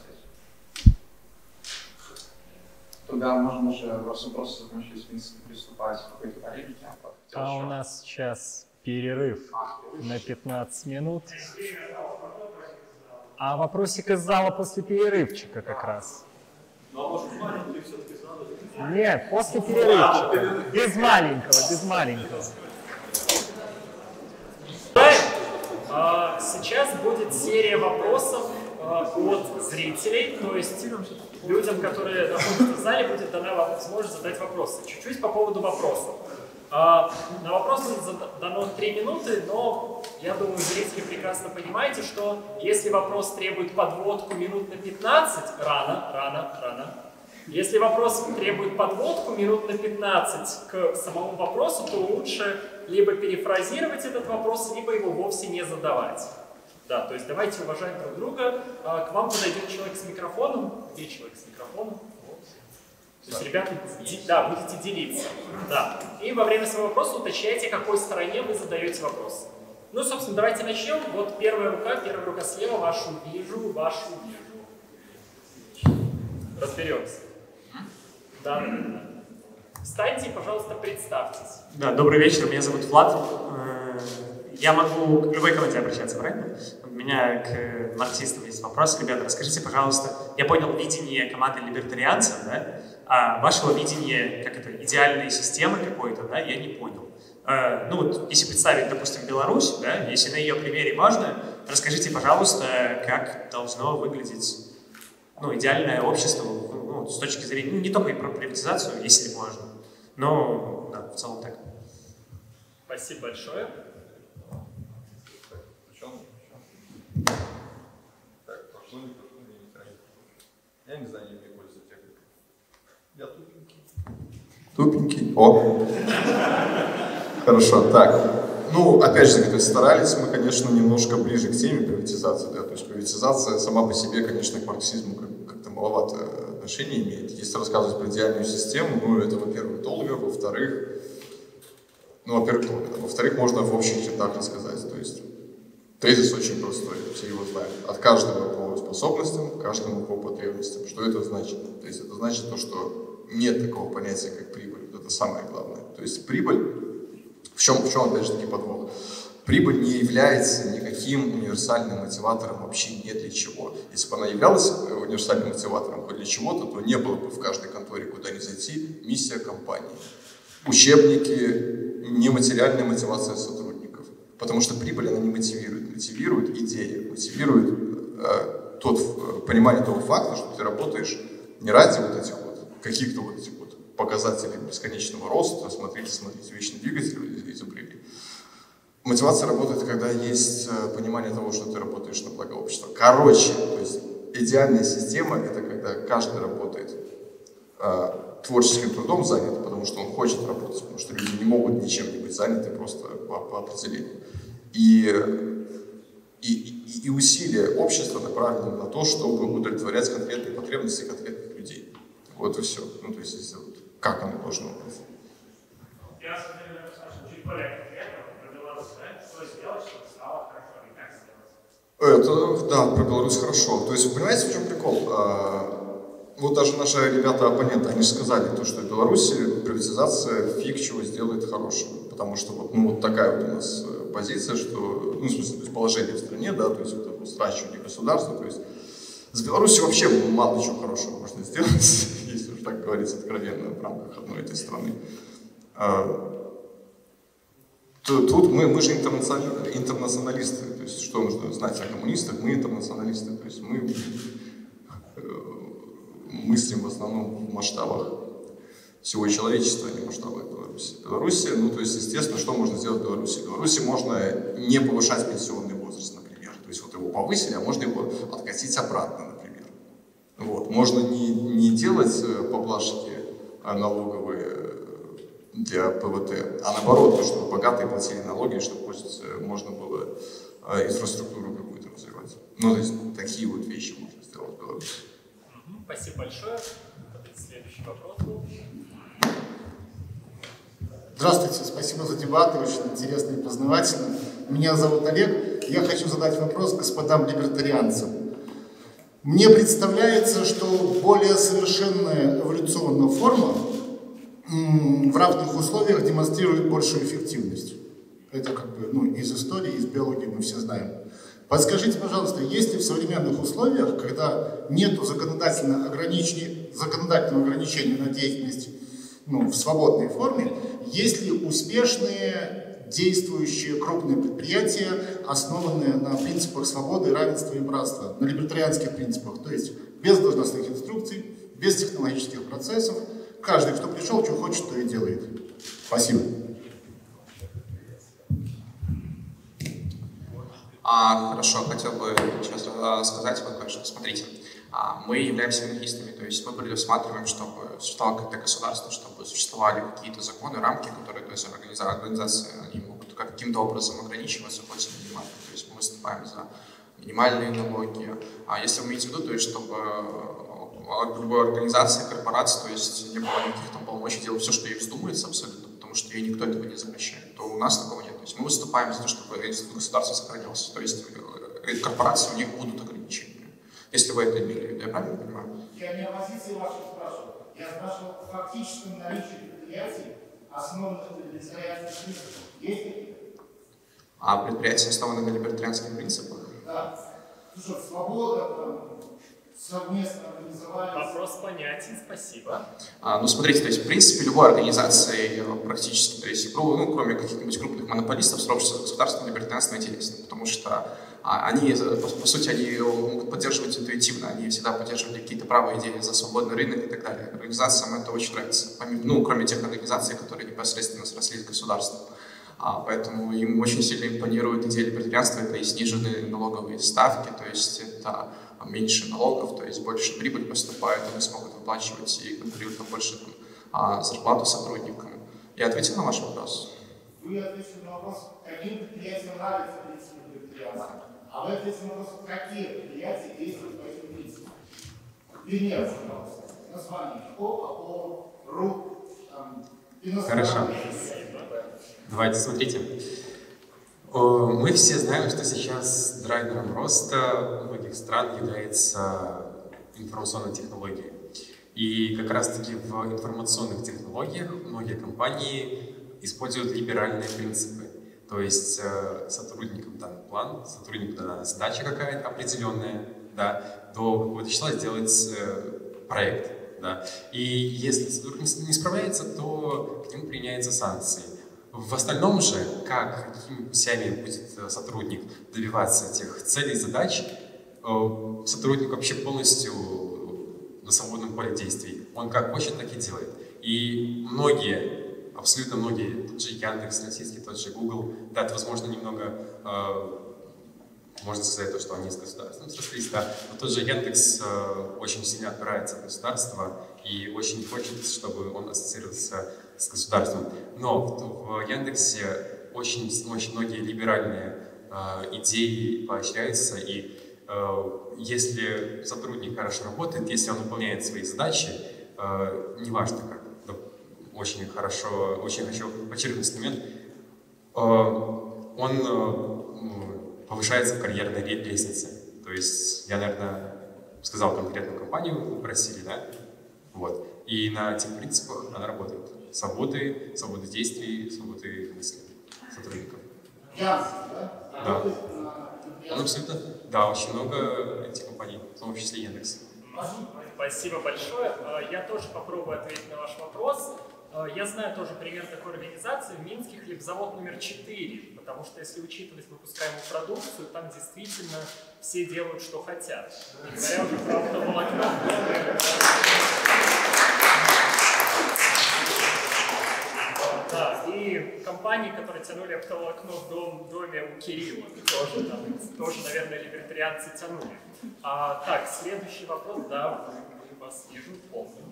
Туда можно уже вопрос закончить, в принципе, приступать к какой-то политике. У нас сейчас перерыв на 15 минут. А вопросик из зала после перерывчика как раз. Нет, после перерывчика. Без маленького, без маленького. Сейчас будет серия вопросов от зрителей, то есть людям, которые находятся в зале, будет дана возможность задать вопросы. Чуть-чуть по поводу вопросов. На вопросы дано 3 минуты, но я думаю, зрители прекрасно понимаете, что если вопрос требует подводку минут на 15, рано. Если вопрос требует подводку минут на 15 к самому вопросу, то лучше либо перефразировать этот вопрос, либо его вовсе не задавать. Да, то есть давайте уважать друг друга. К вам подойдет человек с микрофоном. Где человек с микрофоном? Вот. То есть, ребята, да, будете делиться. Да. И во время своего вопроса уточняйте, какой стороне вы задаете вопрос. Ну, собственно, давайте начнем. Вот первая рука слева, вашу вижу, вашу вижу. Разберемся. Да. Встаньте и, пожалуйста, представьтесь. Да, добрый вечер, меня зовут Влад. Я могу к любой команде обращаться, правильно? У меня к марксистам есть вопрос. Ребята, расскажите, пожалуйста, я понял видение команды либертарианцев, да? А вашего видения, как это, идеальной системы какой-то, да, я не понял. Ну вот, если представить, допустим, Беларусь, да, если на ее примере можно, расскажите, пожалуйста, как должно выглядеть, ну, идеальное общество, ну, с точки зрения, ну, не только и про приватизацию, если можно, но, да, в целом так. Спасибо большое. Так, пошло, не крайне. Я не знаю, не пользуюсь техникой. Я тупенький. Тупенький? О! Хорошо, так. Ну, опять же, как старались, мы, конечно, немножко ближе к теме приватизации, да, то есть приватизация сама по себе, конечно, к марксизму как-то маловато отношения имеет. Если рассказывать про идеальную систему, ну, это, во-первых, долго, во-вторых, во-вторых, можно в общих чертах рассказать, то есть тезис очень простой, все его знают, от каждого по способностям, к каждому по потребностям. Что это значит? То есть это значит то, что нет такого понятия, как прибыль, это самое главное, то есть прибыль. В чем, опять же, таки подвох? Прибыль не является никаким универсальным мотиватором вообще ни для чего. Если бы она являлась универсальным мотиватором хоть для чего-то, то не было бы в каждой конторе, куда ни зайти, миссия компании. Учебники, нематериальная мотивация сотрудников. Потому что прибыль, она не мотивирует. Мотивирует идея, мотивирует понимание того факта, что ты работаешь не ради вот этих вот, каких-то вот этих вот показатели бесконечного роста, смотрите, вечный двигатель изобрели. Мотивация работает, когда есть понимание того, что ты работаешь на благо общества. Короче, то есть идеальная система – это когда каждый работает творческим трудом занят, потому что он хочет работать, потому что люди не могут ничем не быть заняты просто по определению. И усилия общества направлены на то, чтобы удовлетворять конкретные потребности конкретных людей. Вот и все. Ну, то есть, как оно должно быть? Я, наверное, скажу чуть более конкретно про Беларусь, да? Что сделать, чтобы стало хорошо, и как сделать? Это, да, про Беларусь хорошо. То есть, вы понимаете, в чем прикол? Вот даже наши ребята-оппоненты, они же сказали, то, что в Беларуси приватизация фиг чего сделает хорошим. Потому что вот такая вот у нас позиция, что, ну, в смысле, то есть положение в стране, да, то есть это устрачивание государства, то есть с Беларусью вообще мало чего хорошего можно сделать, если уж так говорить откровенно, в рамках одной этой страны. Тут мы же интернационалисты, то есть что нужно знать о коммунистах, мы интернационалисты, то есть мы мыслим в основном в масштабах всего человечества, а не в масштабах Беларуси. Беларусь, ну то есть естественно, что можно сделать в Беларуси? В Беларуси можно не повышать пенсионный возраст, например. То есть вот его повысили, а можно его откатить обратно, например. Вот. Можно не делать поблажки налоговые для ПВТ, а наоборот, чтобы богатые платили налоги, чтобы можно было инфраструктуру какую-то развивать. Ну, то есть такие вот вещи можно сделать в Беларуси. Спасибо большое. Следующий вопрос. Здравствуйте, спасибо за дебаты, очень интересно и познавательно. Меня зовут Олег. Я хочу задать вопрос господам либертарианцам. Мне представляется, что более совершенная эволюционная форма в равных условиях демонстрирует большую эффективность. Это как бы из истории, из биологии мы все знаем. Подскажите, пожалуйста, есть ли в современных условиях, когда нет законодательного ограничения на деятельность в свободной форме, есть ли успешные действующие крупные предприятия, основанные на принципах свободы, равенства и братства, на либертарианских принципах, то есть без должностных инструкций, без технологических процессов. Каждый, кто пришел, что хочет, то и делает. Спасибо. Хорошо, хотел бы сейчас сказать вот кое-что. Смотрите, мы являемся монархистами, то есть мы предусматриваем, чтобы существовало как-то государство, чтобы существовали какие-то законы, рамки, которые, то есть, организации, они могут каким-то образом ограничиваться, хоть и минимально. То есть мы выступаем за минимальные налоги. А если вы имеете в виду, то есть, чтобы от любой организации, корпорации, то есть не было никаких там полномочий делать все, что ей вздумается абсолютно, потому что ей никто этого не запрещает, то у нас такого нет. То есть мы выступаем за то, чтобы государство сохранилось, то есть корпорации у них будут ограничены. Если вы это имели в виду, я правильно понимаю? Я не о позиции вашего спрашиваю, я спрашиваю о фактическом наличии предприятий, основанных на либертарианских принципах. Есть такие? А предприятия основаны на либертарианских принципах? Да. Слушай, свобода, там, совместно организовали... Вопрос понятен, спасибо. Ну, смотрите, то есть, в принципе, любой организации практически, то есть, ну, кроме каких-нибудь крупных монополистов, сообщество государственного либертарианства интересно, потому что они, по сути, они могут поддерживать интуитивно, они всегда поддерживали какие-то правые идеи за свободный рынок и так далее. Организациям это очень нравится, ну, кроме тех организаций, которые непосредственно срослись с государством. Поэтому им очень сильно импонирует идея либертарианства, это и сниженные налоговые ставки, то есть это меньше налогов, то есть больше прибыль поступает, они смогут выплачивать и конкурируют на больше зарплату сотрудникам. Я ответил на ваш вопрос? Вы ответили на вопрос, каким предприятиям нравится принцип либертарианства, а вы ответили на вопрос, какие предприятия действуют по этим принципам. Пример, пожалуйста, название ООО, РУ, Хорошо. Давайте, смотрите. Мы все знаем, что сейчас драйвером роста многих стран является информационная технология. И как раз-таки в информационных технологиях многие компании используют либеральные принципы. То есть сотрудникам дан план, сотруднику дана задача какая-то определенная, да, до какого-то числа сделать проект. Да. И если сотрудник не справляется, то к нему применяются санкции. В остальном же, как какими путями будет сотрудник добиваться этих целей, задач, сотрудник вообще полностью на свободном поле действий. Он как хочет, так и делает. И многие, абсолютно многие, тот же Яндекс, российский, тот же Google, да, это, возможно, немного, можно сказать, то, что они с государством срослись, да, но тот же Яндекс очень сильно отбирается от государства и очень хочет, чтобы он ассоциировался с государством. Но в Яндексе очень многие либеральные идеи поощряются, и если сотрудник хорошо работает, если он выполняет свои задачи, неважно как, очень хорошо, очень хочу подчеркнуть момент, он повышается в карьерной лестнице. То есть я, наверное, сказал конкретную компанию, просили, да? Вот. И на этих принципах она работает. Свободы, свободы действий, свободы мысли сотрудников. Да? Да. Ну, абсолютно. Да, очень много этих компаний, в том числе Яндекс. Спасибо большое. Я тоже попробую ответить на ваш вопрос. Я знаю тоже пример такой организации, Минский хлебзавод номер 4, потому что если учитывать выпускаемую продукцию, там действительно все делают, что хотят. Говоря уже про автоволокна. Да, и компании, которые тянули автоволокно в доме у Кирилла, тоже, наверное, либертарианцы тянули. Так, следующий вопрос, да, мы вас вижу, помню.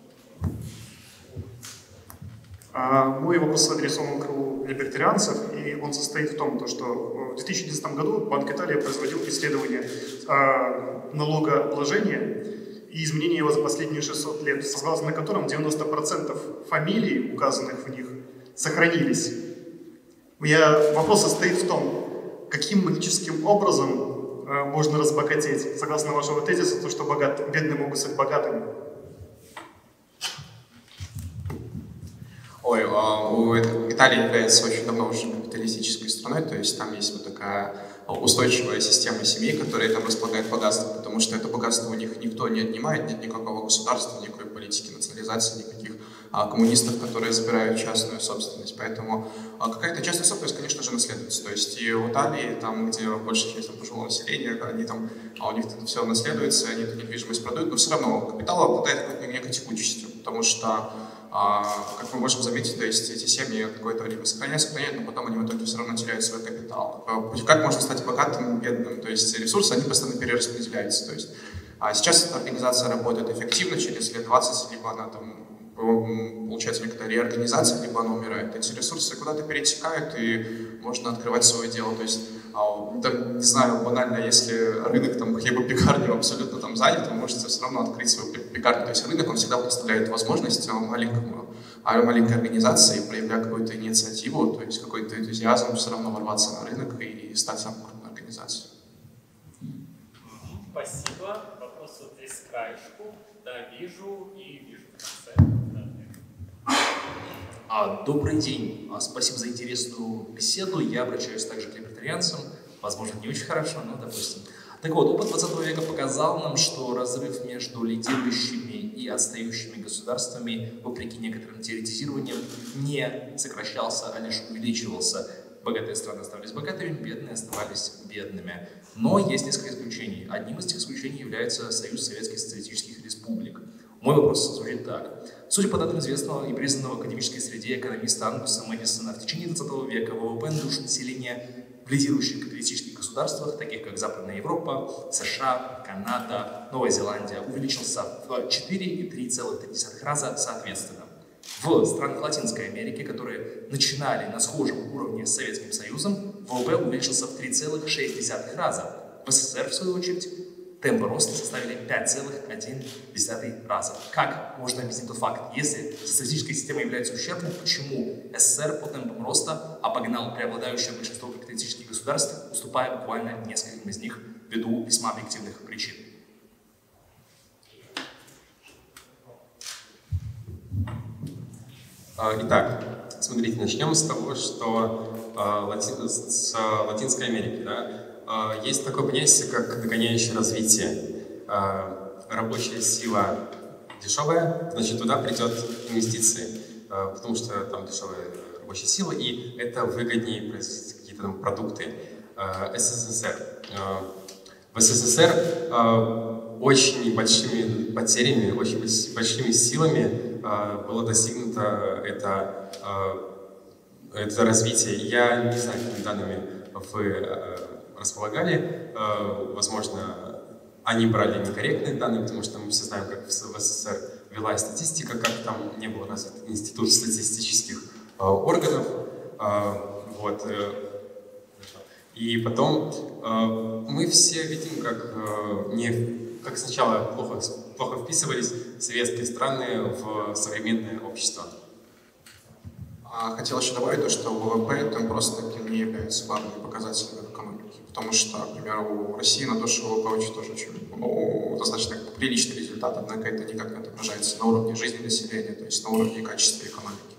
Мой вопрос адресован к кругу либертарианцев, и он состоит в том, что в 2010 году Банк Италии производил исследование налогообложения и изменения его за последние 600 лет, согласно которым 90% фамилий, указанных в них, сохранились. У меня вопрос состоит в том, каким магическим образом можно разбогатеть, согласно вашего тезиса, то, что бедные могут стать богатыми. Ой, Италия является очень давно уже капиталистической страной, то есть там есть вот такая устойчивая система семей, которая там располагает богатство, потому что это богатство у них никто не отнимает, нет никакого государства, никакой политики национализации, никаких коммунистов, которые забирают частную собственность. Поэтому какая-то частная собственность, конечно же, наследуется. То есть и в Италии, там, где больше часть пожилого населения, они там, у них все наследуется, они эту недвижимость продают, но все равно капитал обладает некой текучестью, потому что как мы можем заметить, то есть эти семьи какое-то время сохраняют, но потом они в итоге все равно теряют свой капитал. Как можно стать богатым, бедным? То есть ресурсы, они постоянно перераспределяются. То есть, сейчас эта организация работает эффективно, через лет 20, либо она там, получается, некоторая реорганизация, либо она умирает. Эти ресурсы куда-то перетекают, и можно открывать свое дело. То есть, там, не знаю, банально, если рынок там хлебопекарни абсолютно там занят, вы можете все равно открыть свою хлебопекарню. То есть рынок, он всегда предоставляет возможность маленькой организации, проявляя какую-то инициативу, то есть какой-то энтузиазм, все равно ворваться на рынок и стать самой крупной организацией. Спасибо. Вопрос вот здесь к краешку. Да, вижу и вижу в конце. Добрый день, спасибо за интересную беседу. Я обращаюсь также к либертарианцам, возможно, не очень хорошо, но допустим. Так вот, опыт 20 века показал нам, что разрыв между лидирующими и отстающими государствами, вопреки некоторым теоретизированиям, не сокращался, а лишь увеличивался. Богатые страны оставались богатыми, бедные оставались бедными. Но есть несколько исключений. Одним из этих исключений является Союз Советских Социалистических Республик. Мой вопрос звучит так. Судя по датам известного и признанного в академической среде экономиста Ангуса Мэдисона, в течение 20 века ВВП на душу населения в лидирующих капиталистических государствах, таких как Западная Европа, США, Канада, Новая Зеландия, увеличился в 4 и 3,3 раза соответственно. В странах Латинской Америки, которые начинали на схожем уровне с Советским Союзом, ВВП увеличился в 3,6 раза. В СССР, в свою очередь, темпы роста составили 5,1 раза. Как можно объяснить этот факт? Если социалистическая система является ущербной, почему СССР по темпам роста обогнал преобладающее большинство капиталистических государств, уступая буквально нескольким из них ввиду весьма объективных причин? Итак, смотрите, начнем с того, что с Латинской Америки, да? Есть такое понятие, как догоняющее развитие. Рабочая сила дешевая, значит, туда придет инвестиции, потому что там дешевая рабочая сила, и это выгоднее производить какие-то там продукты. СССР. В СССР очень большими потерями, очень большими силами было достигнуто это развитие. Я не знаю, какими данными в располагали, возможно, они брали некорректные данные, потому что мы все знаем, как в СССР велась статистика, как там не был развит институт статистических органов. Вот. И потом мы все видим, как сначала плохо вписывались советские страны в современное общество. Хотел еще добавить то, что ВВП там просто не является главным показателем экономики, потому что, например, у России на душу ВВП очень достаточно приличный результат, однако это никак не отображается на уровне жизни населения, то есть на уровне качества экономики.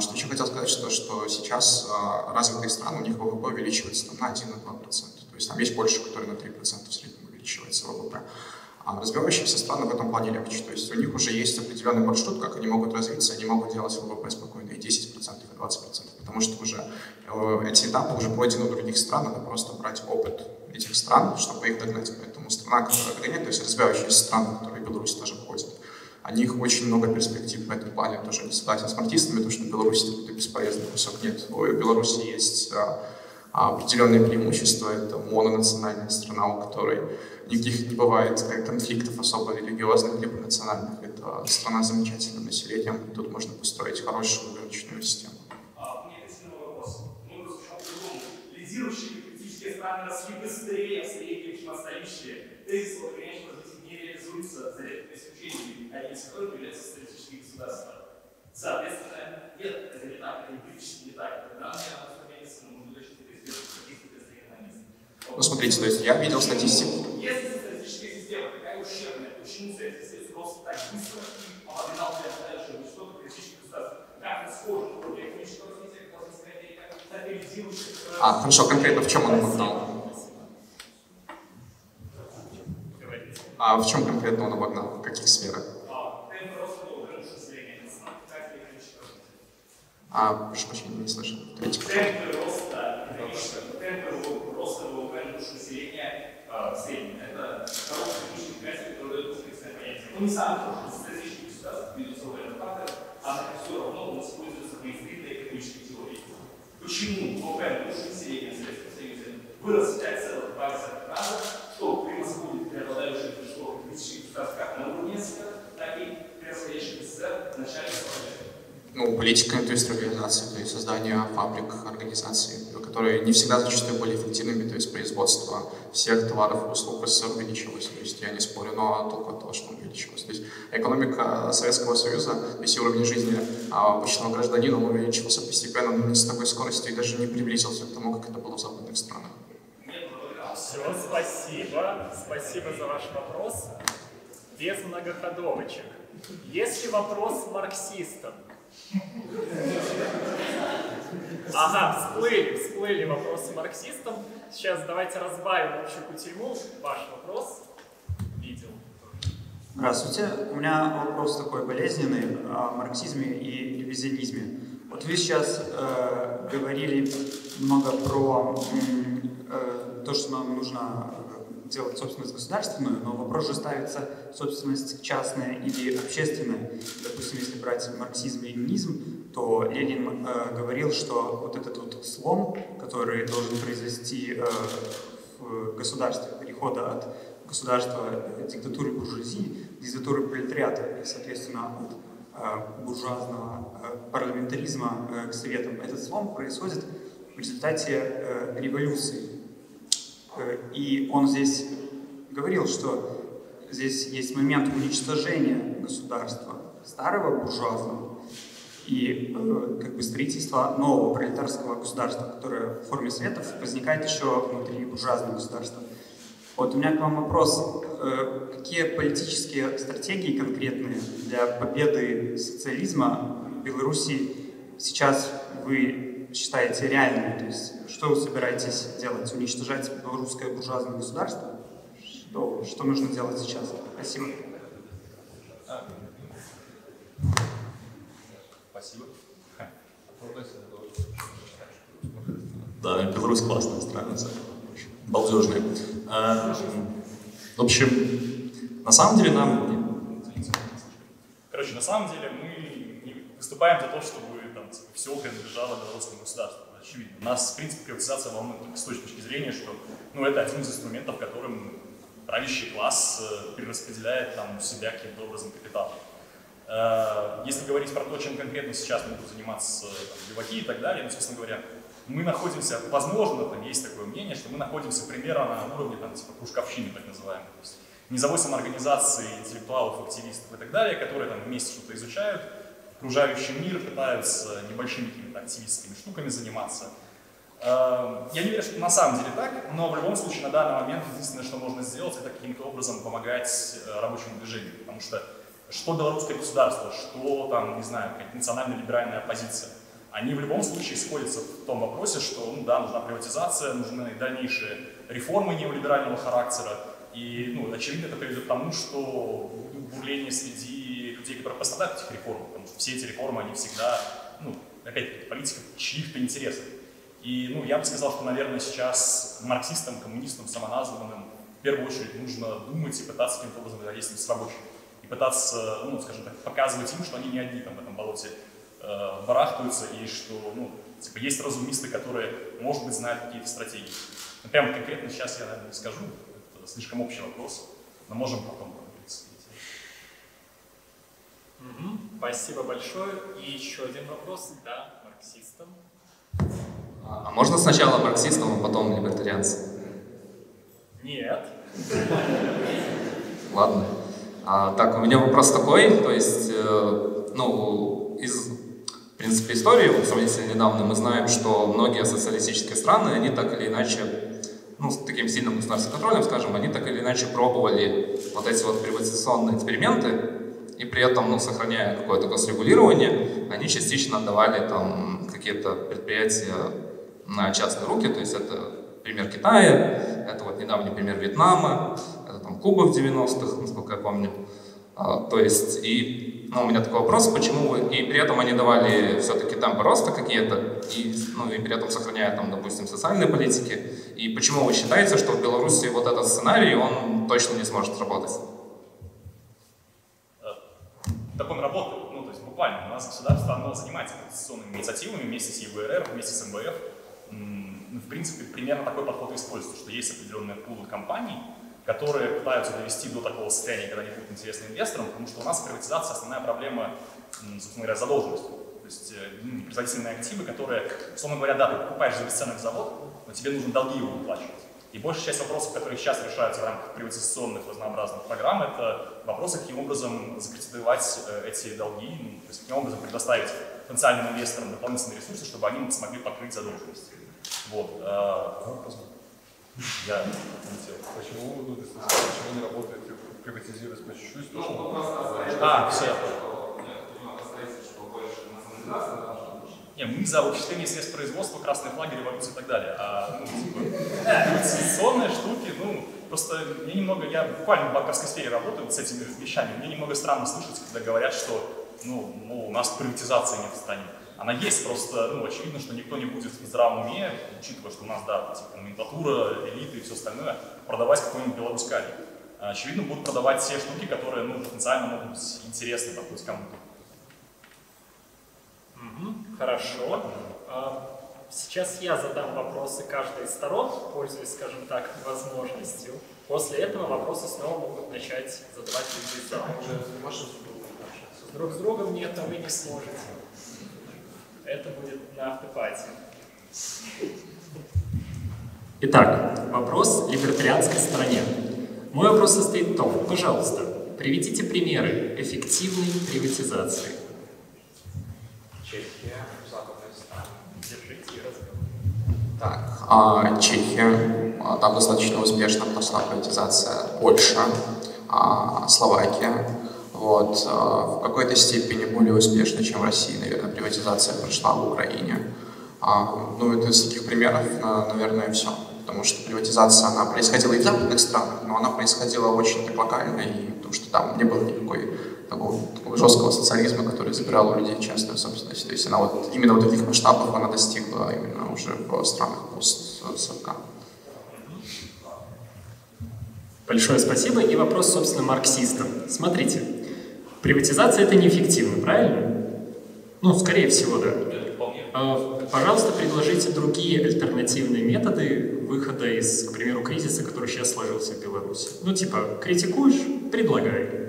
Что еще хотел сказать, что сейчас развитые страны, у них ВВП увеличивается там, на 1-2%, то есть там есть Польша, которая на 3% в среднем увеличивается ВВП. А развивающиеся страны в этом плане легче, то есть у них уже есть определенный маршрут, как они могут развиться, они могут делать ВВП спокойно и 10%, и 20%, потому что уже эти этапы уже пройдены у других стран, надо просто брать опыт этих стран, чтобы их догнать. Поэтому страна, которая догоняет, то есть развивающиеся страны, которые Беларусь тоже входит, у них очень много перспектив в этом плане, тоже не согласен с мартистами, потому что в Беларуси это бесполезный кусок нет. У Беларуси есть определенные преимущества, это мононациональная страна, у которой никаких не бывает конфликтов особо религиозных либо национальных. Это страна с замечательным населением, тут можно построить хорошую рыночную систему. У меня есть новый вопрос. Ну, услышал по-другому. Лидирующие политические страны росли быстрее в среднем, чем отстающие. Тезис, конечно, не реализуется за редкими исключениями, одним из которых являются статистические государства. Соответственно, нет, это не так, это не политически не так. Тогда мне надо сохраниться, но мы точно это сделаем в каких-то экстремизмах. Ну, смотрите, то есть я видел статистику. Если статистическая система такая ущербная, почему Советский Союз рос так быстро и обогнал преобладающее большинство политических государств? Как это схоже в уровне экономического развития, Латинской Америки, так и лидирующих... Хорошо, конкретно в чем он обогнал? В чем конкретно он обогнал? В каких сферах? Прошу прощения, не слышал. Темпы роста ВВП на душу населения в среднем. Это хороший экономический показатель, который дает комплексное понятие. Он не сам тоже статистический государств, безусловно, это фактор, а все равно у нас используется конкретная экономическая теория. Почему ВВП на душу населения в Советском Союзе вырос 5,2 раза, что превосходит преобладающее большинство экономических государств как на уровне СССР, так и превосходящих СССР в начале СССР. Политика индустриализации, то есть создание фабрик, организаций, которые не всегда зачастую были эффективными, то есть производство всех товаров и услуг СССР увеличилось, то есть я не спорю, но только то, что увеличилось. То есть экономика Советского Союза, то есть уровень жизни обычного гражданина увеличился постепенно, но не с такой скоростью и даже не приблизился к тому, как это было в западных странах. Все, спасибо. Спасибо за ваш вопрос. Без многоходовочек. Есть ли вопрос марксистам? Ага, всплыли вопросы марксистам. Сейчас давайте разбавим общую кутерьму. Ваш вопрос видел. Здравствуйте. У меня вопрос такой болезненный о марксизме и ревизионизме. Вот вы сейчас говорили много про то, что нам нужно делать собственность государственную, но вопрос же ставится собственность частная или общественная. Допустим, если брать марксизм и ленинизм, то Ленин говорил, что вот этот вот слом, который должен произвести в государстве, перехода от государства диктатуры буржуазии, диктатуры пролетариата и, соответственно, от буржуазного парламентаризма к советам, этот слом происходит в результате революции. И он здесь говорил, что здесь есть момент уничтожения государства старого буржуазного и как бы строительства нового пролетарского государства, которое в форме советов возникает еще внутри буржуазного государства. Вот у меня к вам вопрос. Какие политические стратегии конкретные для победы социализма в Беларуси сейчас вы считаете реальным? То есть, что вы собираетесь делать? Уничтожать белорусское буржуазное государство? Что нужно делать сейчас? Спасибо. Спасибо. Да, Беларусь классная страна, балдежная. В общем, на самом деле мы не выступаем за то, чтобы все принадлежало белорусскому государству. Очевидно. Нас, в принципе, приватизация волнует только с точки зрения, что это один из инструментов, которым правящий класс перераспределяет у себя каким-то образом капитал. Если говорить про то, чем конкретно сейчас могут заниматься леваки и так далее, собственно говоря, мы находимся, возможно, есть такое мнение, что мы находимся примерно на уровне кружковщины, так называемой. То есть низовой самоорганизации интеллектуалов, активистов и так далее, которые вместе что-то изучают, окружающий мир, пытаются небольшими какими-то активистскими штуками заниматься. Я не верю, что на самом деле так, но в любом случае на данный момент единственное, что можно сделать, это каким-то образом помогать рабочему движению, потому что белорусское государство, не знаю, какая-то национально-либеральная оппозиция, они в любом случае сходятся в том вопросе, что, да, нужна приватизация, нужны дальнейшие реформы неолиберального характера, и, очевидно, это приведет к тому, что бурление среди людей, которые пострадают от этих реформ, все эти реформы, они всегда, опять-таки, политика чьих-то интересов. И, я бы сказал, что, наверное, сейчас марксистам, коммунистам, самоназванным в первую очередь нужно думать и пытаться каким-то образом взаимодействовать с рабочими. И пытаться, скажем так, показывать им, что они не одни в этом болоте барахтаются, и что, есть разумисты, которые, может быть, знают какие-то стратегии. Но прямо конкретно сейчас я, наверное, не скажу, это слишком общий вопрос, но можем потом. Спасибо большое. И еще один вопрос, марксистам. А можно сначала марксистам, а потом либертарианцам? Нет. Ладно. Так, у меня вопрос такой, то есть, из, в принципе, истории, сравнительно недавно, мы знаем, что многие социалистические страны, они так или иначе, с таким сильным государственным контролем, скажем, они так или иначе пробовали вот эти вот приватизационные эксперименты, и при этом, сохраняя какое-то госрегулирование, они частично отдавали какие-то предприятия на частные руки, то есть это пример Китая, это вот недавний пример Вьетнама, это Куба в 90-х, насколько я помню. То есть, у меня такой вопрос, почему вы, и при этом они давали все-таки темпы роста какие-то, и при этом сохраняя, допустим, социальные политики, и почему вы считаете, что в Беларуси вот этот сценарий, он точно не сможет сработать? Так он работает, то есть буквально у нас государство, оно занимается конституционными инициативами вместе с ЕВРР, вместе с МВФ. В принципе, примерно такой подход используется, что есть определенные пулы компаний, которые пытаются довести до такого состояния, когда они будут интересны инвесторам, потому что у нас приватизация основная проблема, собственно говоря, задолженности. То есть производительные активы, которые, условно говоря, ты покупаешь за бесценок завод, но тебе нужно долги его выплачивать. И большая часть вопросов, которые сейчас решаются в рамках приватизационных разнообразных программ, это вопросы, каким образом закредитовать эти долги, то есть каким образом предоставить потенциальным инвесторам дополнительные ресурсы, чтобы они смогли покрыть задолженность. Вот. Я хотел. Почему не работает приватизировать по чуть-чуть? Все. красная, да? Не, мы за вычисление средств производства, красные флаги, революции и так далее. А, ну, типа, инвестиционные штуки, ну, просто мне немного, я буквально в банковской сфере работаю вот с этими вещами, мне немного странно слышать, когда говорят, что, ну, у нас приватизации нет в стране. Она есть, просто, ну, очевидно, что никто не будет в здравом уме, учитывая, что у нас, да, типа, номенклатура, элиты и все остальное, продавать какой-нибудь белорусскалий. Очевидно, будут продавать все штуки, которые, ну, потенциально могут быть интересны, допустим, кому-то. Хорошо. Сейчас я задам вопросы каждой из сторон, пользуясь, скажем так, возможностью. После этого вопросы снова могут начать задавать люди из зала. Друг с другом нет, а вы не сможете. Это будет на автопате. Итак, вопрос о либертарианской стороне. Мой вопрос состоит в том, пожалуйста, приведите примеры эффективной приватизации. Чехия, западная страна. Держите разговор. Так, Чехия, там достаточно успешно прошла приватизация. Польша, Словакия. Вот, в какой-то степени более успешно, чем в России, наверное, приватизация прошла в Украине. Ну, это из таких примеров, наверное, все. Потому что приватизация, она происходила и в западных странах, но она происходила очень так локально, и потому что там не было никакой такого жесткого социализма, который забирал у людей частную собственность. То есть она вот именно вот таких масштабов она достигла именно уже в странах пост-40. Большое спасибо. И вопрос, собственно, марксистам. Смотрите, приватизация — это неэффективно, правильно? Ну, скорее всего, да. Пожалуйста, предложите другие альтернативные методы выхода из, к примеру, кризиса, который сейчас сложился в Беларуси. Ну, типа, критикуешь — предлагай.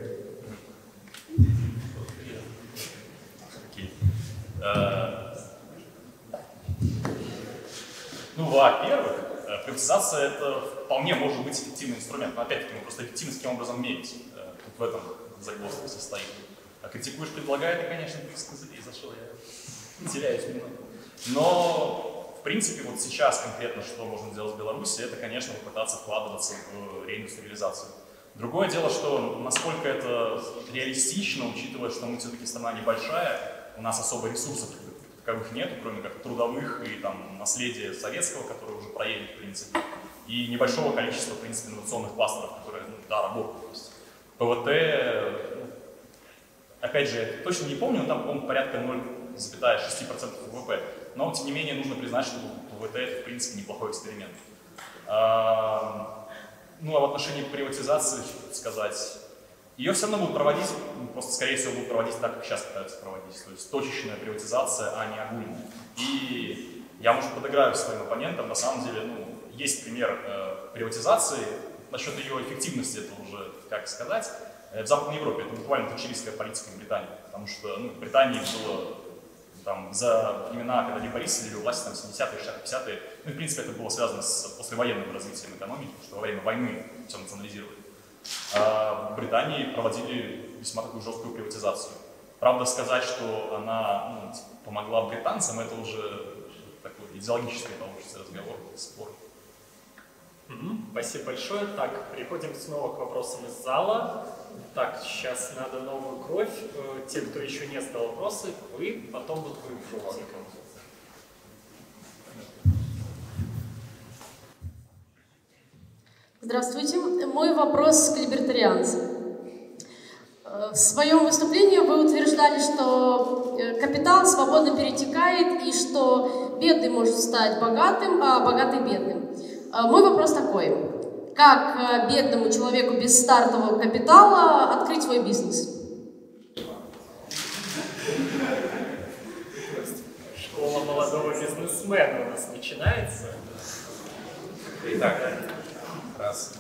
Ну, во-первых, приватизация — это вполне может быть эффективный инструмент, но опять-таки мы просто эффективность каким образом мерить, в этом загвоздка состоит. А критикуешь, предлагает, и, конечно, ты зашел, я теряюсь немного. Но, в принципе, вот сейчас конкретно, что можно делать в Беларуси, это, конечно, попытаться вкладываться в реиндустриализацию. Другое дело, что насколько это реалистично, учитывая, что мы все-таки страна небольшая, у нас особо ресурсов таковых нет, кроме как трудовых и там наследия советского, которое уже проедено, в принципе, и небольшого количества, в принципе, инновационных кластеров, которые, ну, да, работают. То есть ПВТ, опять же, я точно не помню, но там, по-моему, порядка 0,6% ВВП. Но, тем не менее, нужно признать, что ПВТ это, в принципе, неплохой эксперимент. Ну, а в отношении приватизации, сказать, ее все равно будут проводить, просто, скорее всего, будут проводить так, как сейчас пытаются проводить. То есть точечная приватизация, а не огульная. И я, может, подыграю своим оппонентам. На самом деле, ну, есть пример приватизации. Насчет ее эффективности это уже, как сказать, в Западной Европе. Это буквально тучеристская политика в Британии. Потому что, ну, в Британии было там, за времена, когда Лейбористы делили власть, там, 70-е, 60-е, 50-е. Ну, в принципе, это было связано с послевоенным развитием экономики, потому что во время войны все национализировали. В Британии проводили весьма такую жесткую приватизацию. Правда, сказать, что она, ну, типа, помогла британцам, это уже такой идеологический получится разговор, спор. Спасибо большое. Так, переходим снова к вопросам из зала. Так, сейчас надо новую кровь. Те, кто еще не задал вопросы, вы потом будут выбрать. Здравствуйте. Мой вопрос к либертарианцам. В своем выступлении вы утверждали, что капитал свободно перетекает и что бедный может стать богатым, а богатый бедным. Мой вопрос такой. Как бедному человеку без стартового капитала открыть свой бизнес? Школа молодого бизнесмена у нас начинается. Итак, раз.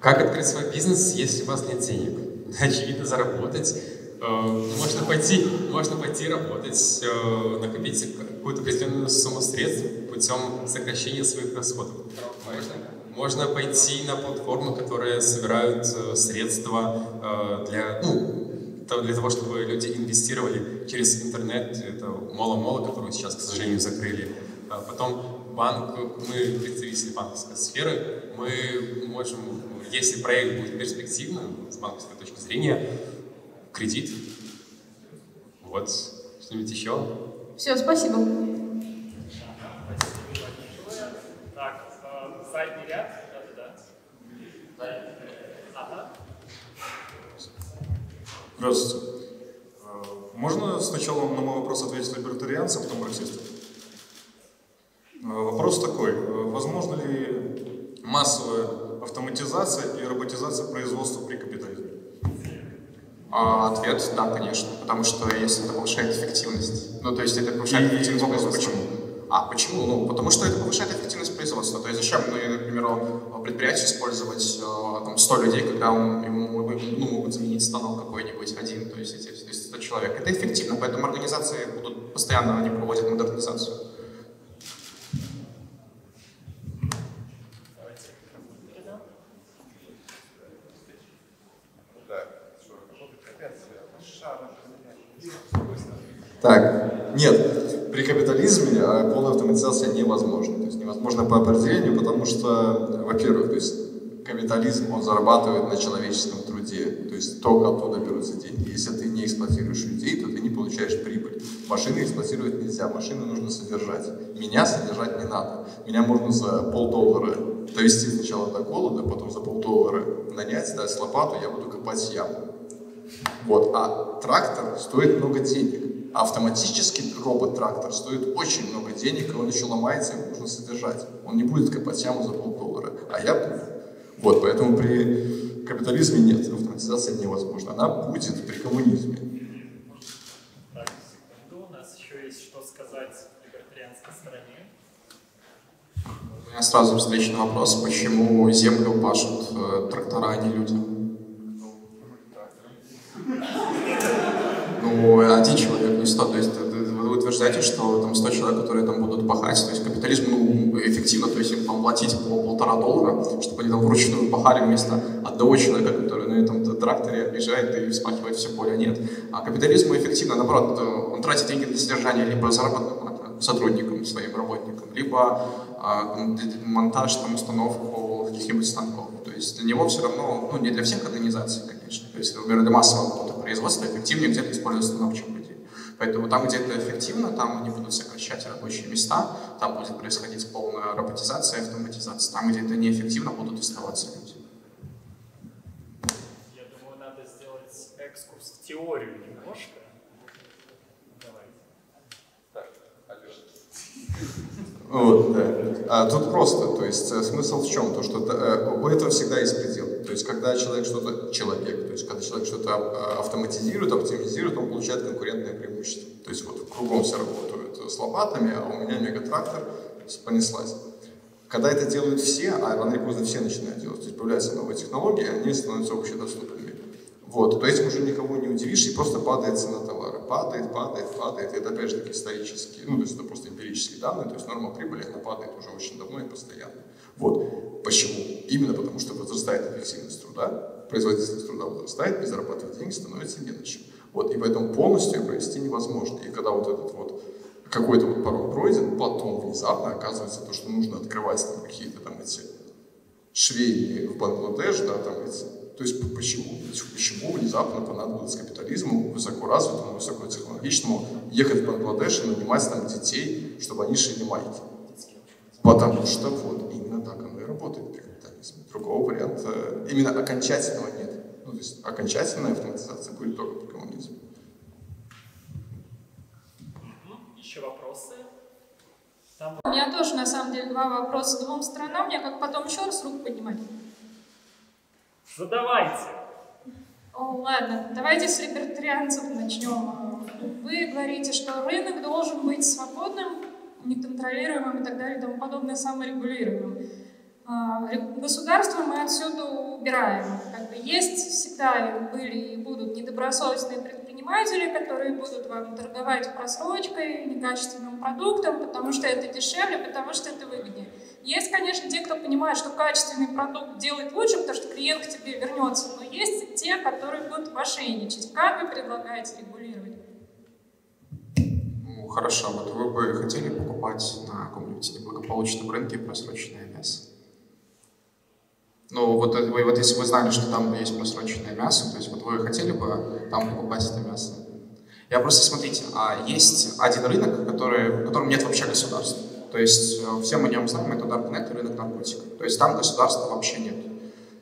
Как открыть свой бизнес, если у вас нет денег? Очевидно, заработать. Можно пойти работать, накопить какую-то определенную сумму средств путем сокращения своих расходов. Можно пойти на платформы, которые собирают средства для того, чтобы люди инвестировали через интернет. Это Мола-Мола, которую сейчас, к сожалению, закрыли. Потом банк, мы представители банковской сферы, мы можем, если проект будет перспективным с банковской точки зрения, кредит. Вот, что-нибудь еще? Все, спасибо. Так, задний ряд. Да. Здравствуйте. Можно сначала на мой вопрос ответить либертарианцам, а потом марксистам? Вопрос такой. Возможно ли массовая автоматизация и роботизация производства при капитализме? Ответ – да, конечно. Потому что если это повышает эффективность. Ну, то есть это повышает эффективность производства. Почему? Почему? Ну, потому что это повышает эффективность производства. То есть зачем, например, предприятию использовать там, 100 людей, когда ему могут заменить станок какой-нибудь один, то есть 100 человек. Это эффективно, поэтому организации будут постоянно, они проводят модернизацию. Так, нет, при капитализме полная автоматизация невозможна. То есть невозможно по определению, потому что, во-первых, то есть капитализм, он зарабатывает на человеческом труде. То есть только оттуда берутся деньги. Если ты не эксплуатируешь людей, то ты не получаешь прибыль. Машины эксплуатировать нельзя, машины нужно содержать. Меня содержать не надо. Меня можно за $0,50 довести сначала до голода, потом за $0,50 нанять, дать лопату, я буду копать яму. Вот, а трактор стоит много денег. Автоматический робот-трактор стоит очень много денег, и он еще ломается, его нужно содержать. Он не будет копать яму за $0,50, а я буду. Вот, поэтому при капитализме нет, автоматизация невозможна. Она будет при коммунизме. Так, секунду, у нас еще есть что сказать либертарианской стороне. У меня сразу встречный вопрос, почему землю пашут трактора, а не люди? Ну, один человек, не 100. То есть вы утверждаете, что там 100 человек, которые там будут пахать, то есть капитализм, ну, эффективно, то есть им там платить по $1,5, чтобы они там вручную пахали вместо одного человека, который на этом тракторе объезжает и вспахивает все поле. Нет. А капитализм эффективно, наоборот, он тратит деньги на содержание либо заработок сотрудникам, своим работникам, либо монтаж, там, установку каких-нибудь станков. То есть для него все равно, ну, не для всех организаций, конечно. То есть, например, для массового производство эффективнее где-то используется много чем людей. Поэтому там, где это эффективно, там они будут сокращать рабочие места, там будет происходить полная роботизация, автоматизация. Там, где это неэффективно, будут оставаться люди. Я думаю, надо сделать экскурс в теорию немножко. Давайте. Так, вот, да. Тут просто, то есть смысл в чем? То, что у этого всегда есть предел. То есть когда человек что-то автоматизирует, оптимизирует, он получает конкурентное преимущество. То есть вот кругом все работают с лопатами, а у меня мегатрактор понеслась. Когда это делают все, а рано или поздно все начинают делать, то есть появляются новые технологии, они становятся общедоступными. Вот, то есть уже никого не удивишь, и просто падает цена товара. Падает, падает, падает. Это опять же таки исторические, ну, то есть это просто эмпирические данные, то есть норма прибыли, она падает уже очень давно и постоянно. Вот. Почему? Именно потому, что возрастает эффективность труда, производительность труда возрастает, и зарабатывать деньги становится не на чем. Вот. И поэтому полностью ее провести невозможно. И когда вот этот вот какой-то вот порог пройден, потом внезапно оказывается то, что нужно открывать какие-то там эти швейни в Бангладеш, да, там эти. То есть почему внезапно понадобилось капитализму, высокоразвитому, высокотехнологичному, ехать в Бангладеш и нанимать там детей, чтобы они шили майки? Потому что вот именно так оно и работает при капитализме. Другого варианта, именно окончательного, нет. Ну, то есть окончательная автоматизация будет только при коммунизме. Еще вопросы? У меня тоже, на самом деле, два вопроса двум сторонам. Я как потом еще раз руку поднимать. Задавайте. О, ладно, давайте с либертарианцев начнем. Вы говорите, что рынок должен быть свободным, неконтролируемым и так далее, и тому подобное, саморегулируемым. Государство мы отсюда убираем. Как бы есть всегда, были и будут недобросовестные предприниматели, которые будут вам торговать просрочкой, некачественным продуктом, потому что это дешевле, потому что это выгоднее. Есть, конечно, те, кто понимает, что качественный продукт делает лучше, потому что клиент к тебе вернется, но есть и те, которые будут мошенничать. Как вы предлагаете регулировать? Ну, хорошо. Вот вы бы хотели покупать на каком-нибудь неблагополучном рынке просроченное мясо? Ну, вот если вы знали, что там есть просроченное мясо, то есть вот вы хотели бы там покупать это мясо. Я просто, смотрите, есть один рынок, в котором нет вообще государства. То есть все мы о нем знаем, это Darknet, рынок наркотиков. То есть там государства вообще нет.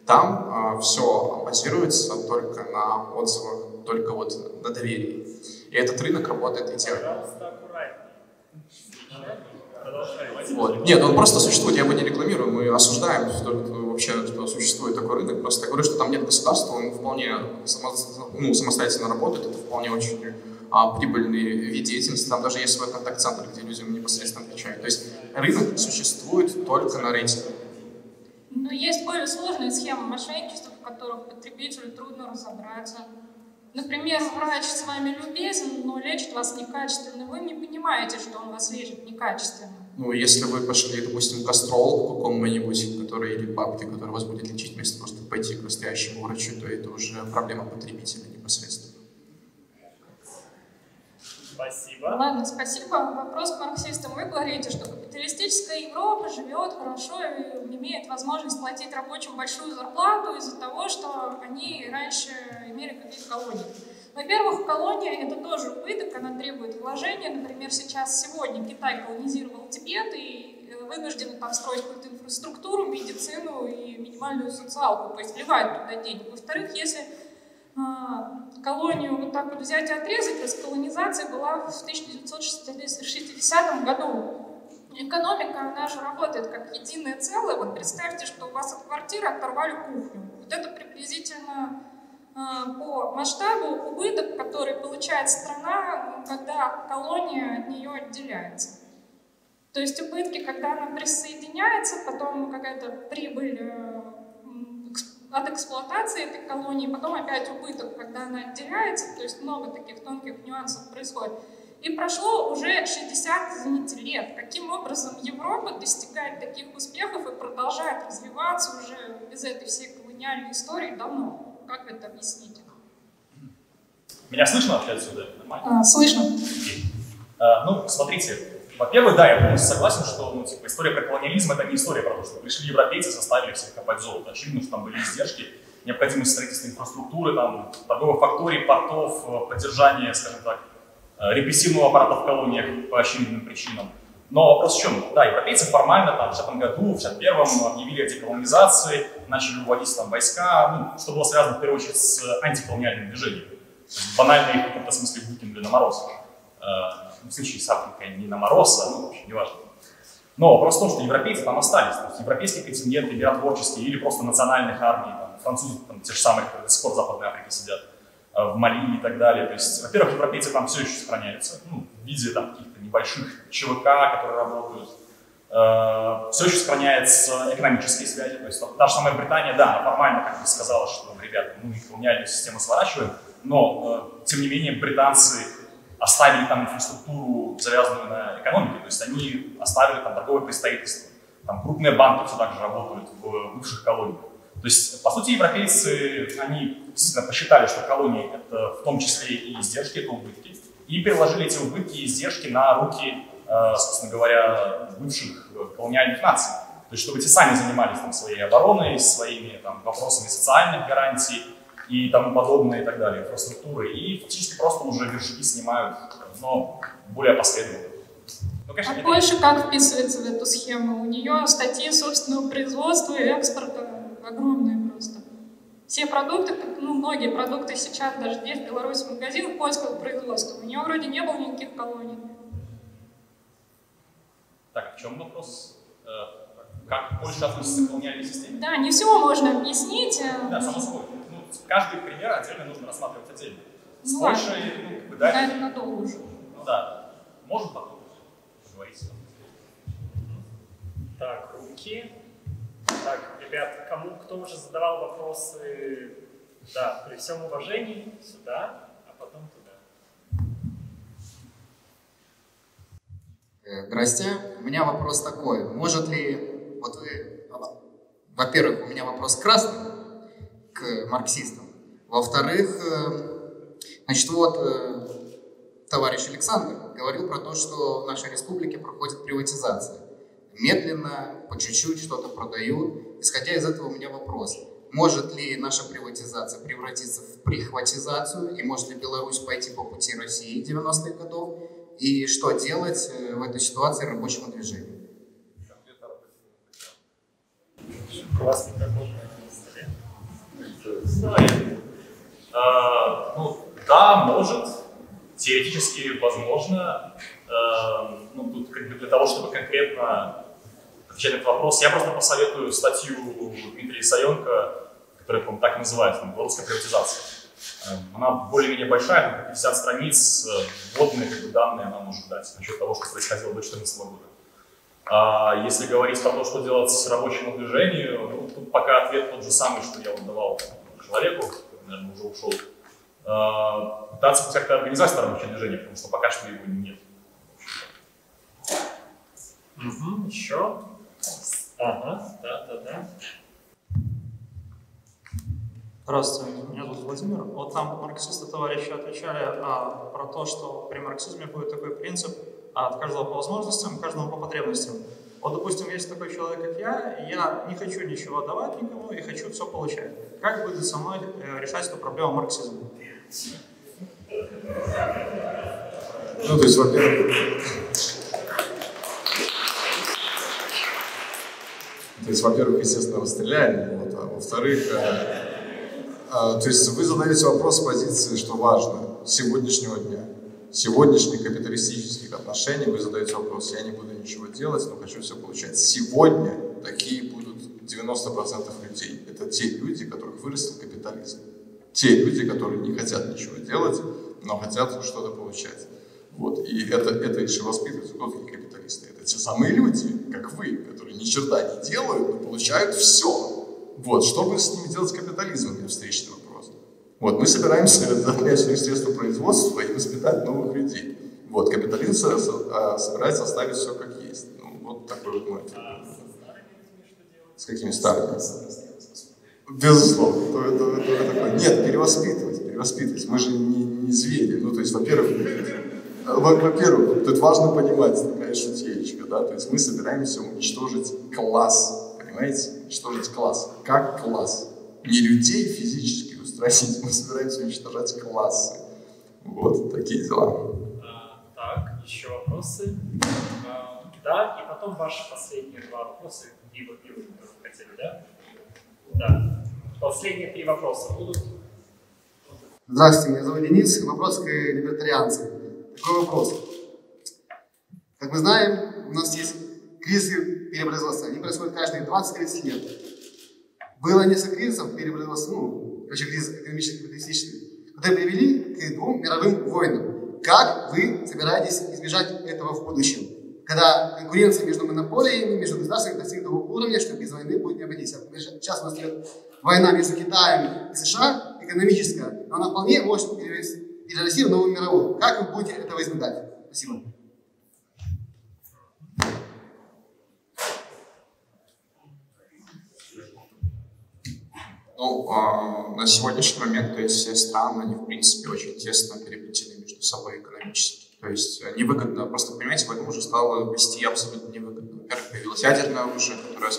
Там все базируется только на отзывах, только вот на доверии. И этот рынок работает и терпит. Вот. Нет, он просто существует, я его не рекламирую, мы осуждаем вообще, что существует такой рынок, просто я говорю, что там нет государства, он вполне самостоятельно работает, это вполне очень прибыльный вид деятельности, там даже есть свой контакт-центр, где люди непосредственно отвечают. То есть рынок существует только на рейтинге. Но есть более сложные схемы мошенничества, в которых потребителю трудно разобраться. Например, врач с вами любезен, но лечит вас некачественно, вы не понимаете, что он вас лечит некачественно. Ну, если вы пошли, допустим, к астрологу какому-нибудь, который или бабке, который вас будет лечить, вместо того, чтобы пойти к настоящему врачу, то это уже проблема потребителя непосредственно. Спасибо. Ладно, спасибо. Вопрос к марксистам. Вы говорите, что капиталистическая Европа живет хорошо и имеет возможность платить рабочим большую зарплату из-за того, что они раньше имели какие-то колонии. Во-первых, колония – это тоже убыток, она требует вложения. Например, сегодня Китай колонизировал Тибет и вынужден там строить какую-то инфраструктуру, медицину и минимальную социалку, то есть вливают туда деньги. Во-вторых, если колонию вот так вот взять и отрезать, то есть колонизация была в 1960 году. Экономика наша работает как единое целое. Вот представьте, что у вас от квартиры оторвали кухню. Вот это приблизительно по масштабу убыток, который получает страна, когда колония от нее отделяется. То есть убытки, когда она присоединяется, потом какая-то прибыль от эксплуатации этой колонии, потом опять убыток, когда она отделяется, то есть много таких тонких нюансов происходит. И прошло уже 60, извините, лет. Каким образом Европа достигает таких успехов и продолжает развиваться уже без этой всей колониальной истории давно? Как вы это объясните? Меня слышно вообще отсюда? Нормально? Слышно. Ну, смотрите, во-первых, да, я полностью согласен, что история про колониализм – это не история про то, что пришли европейцы, заставили всех копать золото. Очевидно, что там были издержки, необходимость строительства инфраструктуры, там, торговых факторий, портов, поддержания, скажем так, репрессивного аппарата в колониях по очевидным причинам. Но вопрос в чем? Да, европейцы формально там, в 60-м году, в 61-м объявили о деколонизации, начали вводить там войска, что было связано в первую очередь с антиколониальным движением. Банально их в каком-то смысле Букин или Намороз. В случае с Африкой не Намороз, ну, в общем, неважно. Но вопрос в том, что европейцы там остались. То есть европейский контингент, миротворческие или просто национальных армий, там, французы, там, те же самые, которые до сих пор в Западной Африке сидят, в Мали и так далее. То есть, во-первых, европейцы там все еще сохраняются, в виде каких-то небольших ЧВК, которые работают. Все еще сохраняются экономические связи. То есть та же самая Британия, да, формально как бы сказала, что, ребята, мы колониальную систему сворачиваем, но, тем не менее, британцы оставили там инфраструктуру, завязанную на экономике. То есть они оставили там торговое представительство. Там крупные банки все так же работают в бывших колониях. То есть, по сути, европейцы, они действительно посчитали, что колонии – это в том числе и издержки, это убытки, и переложили эти убытки и издержки на руки, собственно говоря, бывших колониальных наций. То есть, чтобы те сами занимались там своей обороной, своими там вопросами социальных гарантий и тому подобное, и так далее, инфраструктуры, и фактически просто уже вершки снимают, но более последовательно. Конечно, а Польша как вписывается в эту схему? У нее статьи собственного производства и экспорта огромные просто. Все продукты, многие продукты сейчас, даже здесь, в Беларуси, магазин польского производства. У него вроде не было никаких колоний. Так, в чем вопрос? Как Польша относится к колониальной системе? Да, не всего можно объяснить. Да, само собой. Каждый пример отдельно нужно рассматривать отдельно. С Польшей, наверное, надолго уже. Ну да, можем потом говорить. Так, руки. Так, ребят, кто уже задавал вопросы, да, при всем уважении, сюда, а потом туда. Здрасте. У меня вопрос такой. Может ли, вот вы, во-первых, у меня вопрос красный к марксистам. Во-вторых, значит, вот товарищ Александр говорил про то, что в нашей республике проходит приватизация. Медленно, по чуть-чуть что-то продают, Исходя из этого у меня вопрос. Может ли наша приватизация превратиться в прихватизацию? И может ли Беларусь пойти по пути России 90-х годов? И что делать в этой ситуации рабочему движению? Да, может. Теоретически возможно. Тут как бы для того, чтобы конкретно отвечать на этот вопрос, я просто посоветую статью Дмитрия Исаенко, которая, по-моему, так и называется, «Белорусская приватизация». Она более-менее большая, 50 страниц, вводные как бы данные она может дать насчет того, что происходило до 2014 года. А если говорить про то, что делать с рабочим движением, тут пока ответ тот же самый, что я вот давал человеку, который, наверное, уже ушел. Пытаться как-то организовать рабочее движение, потому что пока что его нет. Угу, еще. Ага, да. Здравствуйте, меня зовут Владимир. Вот там марксисты товарищи отвечали про то, что при марксизме будет такой принцип: от каждого по возможностям, каждому по потребностям. Вот, допустим, есть такой человек, как я не хочу ничего давать никому и хочу все получать. Как будет со мной решать эту проблему марксизма? Ну, то есть, во-первых... естественно, расстреляли. Вот, а во-вторых, то есть вы задаете вопрос с позиции, что важно, сегодняшнего дня, сегодняшних капиталистических отношений. Вы задаете вопрос: я не буду ничего делать, но хочу все получать. Сегодня такие будут 90% людей. Это те люди, которых вырастил капитализм. Те люди, которые не хотят ничего делать, но хотят что-то получать. Вот. И это еще воспитывают кто такие капиталисты. Это те самые люди, как вы, которые ни черта не делают, но получают все. Вот. Что мы с ними делать с капитализмом? У меня встречный вопрос. Вот. Мы собираемся добавлять средства производства и воспитать новых людей. Вот. Капитализм собирается оставить все как есть. Ну, вот такой вот мой ответ. С какими старыми? Безусловно. Это такое. Нет, перевоспитывать. Мы же не звери. Ну, то есть, во-первых, тут важно понимать, такая шутеечка, да, то есть мы собираемся уничтожить класс, понимаете? Уничтожить класс. Как класс? Не людей физически устранить, мы собираемся уничтожать классы. Вот такие дела. Так, еще вопросы? Да, и потом ваши последние два вопроса, либо первые, которые вы хотели, да? Да. Последние три вопроса будут. Здравствуйте, меня зовут Денис. Вопрос к либертарианцам. Такой вопрос. Как мы знаем, у нас есть кризисы перепроизводства. Они происходят каждые 20-30 лет. Было несколько кризисов перепроизводства, кризис экономический, капиталистический, которые привели к двум мировым войнам. Как вы собираетесь избежать этого в будущем, когда конкуренция между монополиями, между государствами достигла такого уровня, что без войны будет не обойтись? Сейчас у нас идет война между Китаем и США, экономическая, но она вполне может перерасти в новую мировую. Как вы будете этого избегать? Спасибо. На сегодняшний момент, то есть, все страны, они, в принципе, очень тесно переплетены между собой экономически. То есть невыгодно, просто, понимаете, поэтому уже стало вести абсолютно невыгодно. Во-первых, появилось ядерное оружие, которое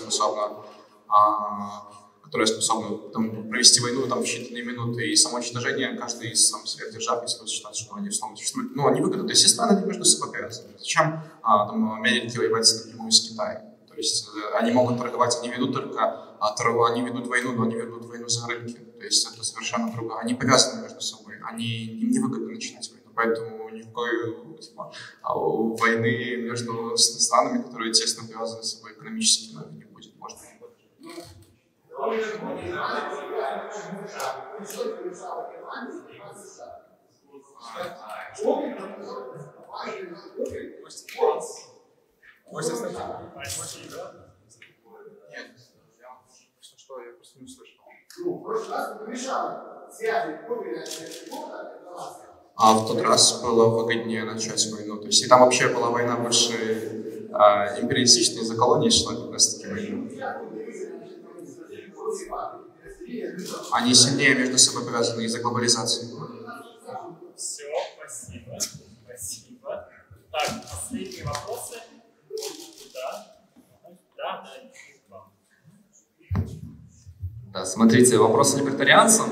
способно там, провести войну там, в считанные минуты, и само уничтожение каждой из сверхдержав, если вы считаете, что они условно существуют, но невыгодно. То есть все страны между собой повязаны. Зачем Америки воевать напрямую с Китаем? То есть они могут торговать, они ведут войну, но они ведут войну за рынки. То есть это совершенно другое. Они повязаны между собой, им невыгодно начинать войну. Поэтому никакой войны между странами, которые тесно связаны с собой экономически, не будет. Может быть. Что я просто не услышал. В прошлый раз помешало связи года. А в тот раз было выгоднее начать войну. То есть и там вообще была война больше империалистичная из-за колонии шла, как раз таки война. Они сильнее между собой повязаны из-за глобализации. Все, спасибо. Спасибо. Так, последние вопросы. Да. Смотрите, вопрос с либертарианцем.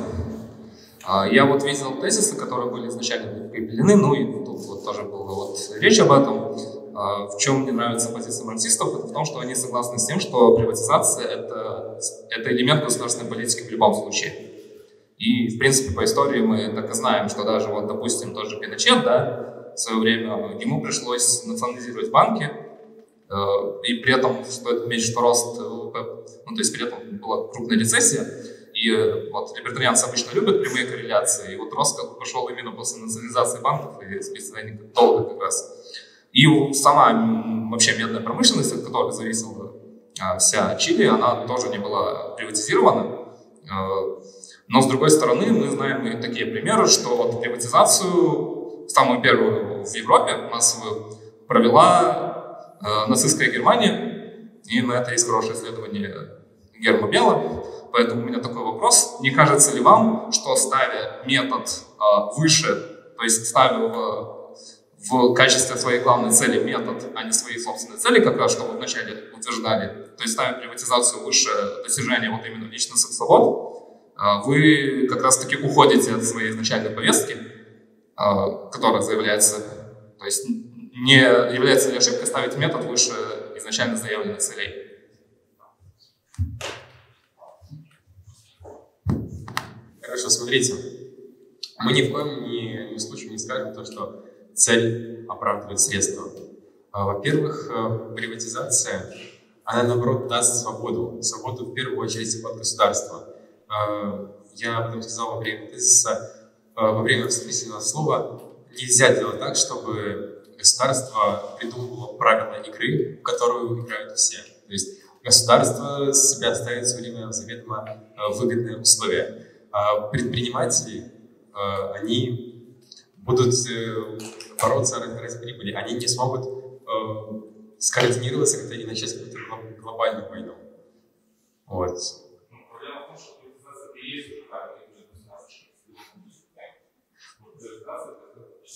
Я вот видел тезисы, которые были изначально прикреплены, ну и тут вот тоже была речь об этом. В чем мне нравится позиция марксистов, это в том, что они согласны с тем, что приватизация – это элемент государственной политики в любом случае. И, в принципе, по истории мы так и знаем, что даже, вот, допустим, тот же Пиночет, да, в свое время ему пришлось национализировать банки, и при этом стоит отметить, что рост ВВП, ну, то есть при этом была крупная рецессия, и вот либертарианцы обычно любят прямые корреляции, и вот рост пошел именно после национализации банков и списания долга как раз. И сама вообще медная промышленность, от которой зависела вся Чили, она тоже не была приватизирована. Но, с другой стороны, мы знаем и такие примеры, что вот приватизацию, самую первую в Европе массовую, провела нацистская Германия. И на это есть хорошее исследование Герма Белла. Поэтому у меня такой вопрос. Не кажется ли вам, что ставя метод выше, то есть ставя в качестве своей главной цели метод, а не свои собственные цели, как раз, что вы вначале утверждали, то есть ставим приватизацию выше достижения вот именно личностных свобод, вы как раз-таки уходите от своей изначальной повестки, которая заявляется, то есть не является ли ошибкой ставить метод выше изначально заявленных целей? Хорошо, смотрите, мы ни в коем случае не скажем то, что цель оправдывает средства. Во-первых, приватизация, она, наоборот, даст свободу. Свободу, в первую очередь, от государства. Я об этом сказал во время тезиса, во время вступительного слова. Нельзя делать так, чтобы государство придумывало правила игры, в которую играют все. То есть государство себя ставит все время заведомо выгодные условия. Предприниматели, они будут бороться ради прибыли, они не смогут скоординироваться как-то и начать какую-то глобальную войну. Вот.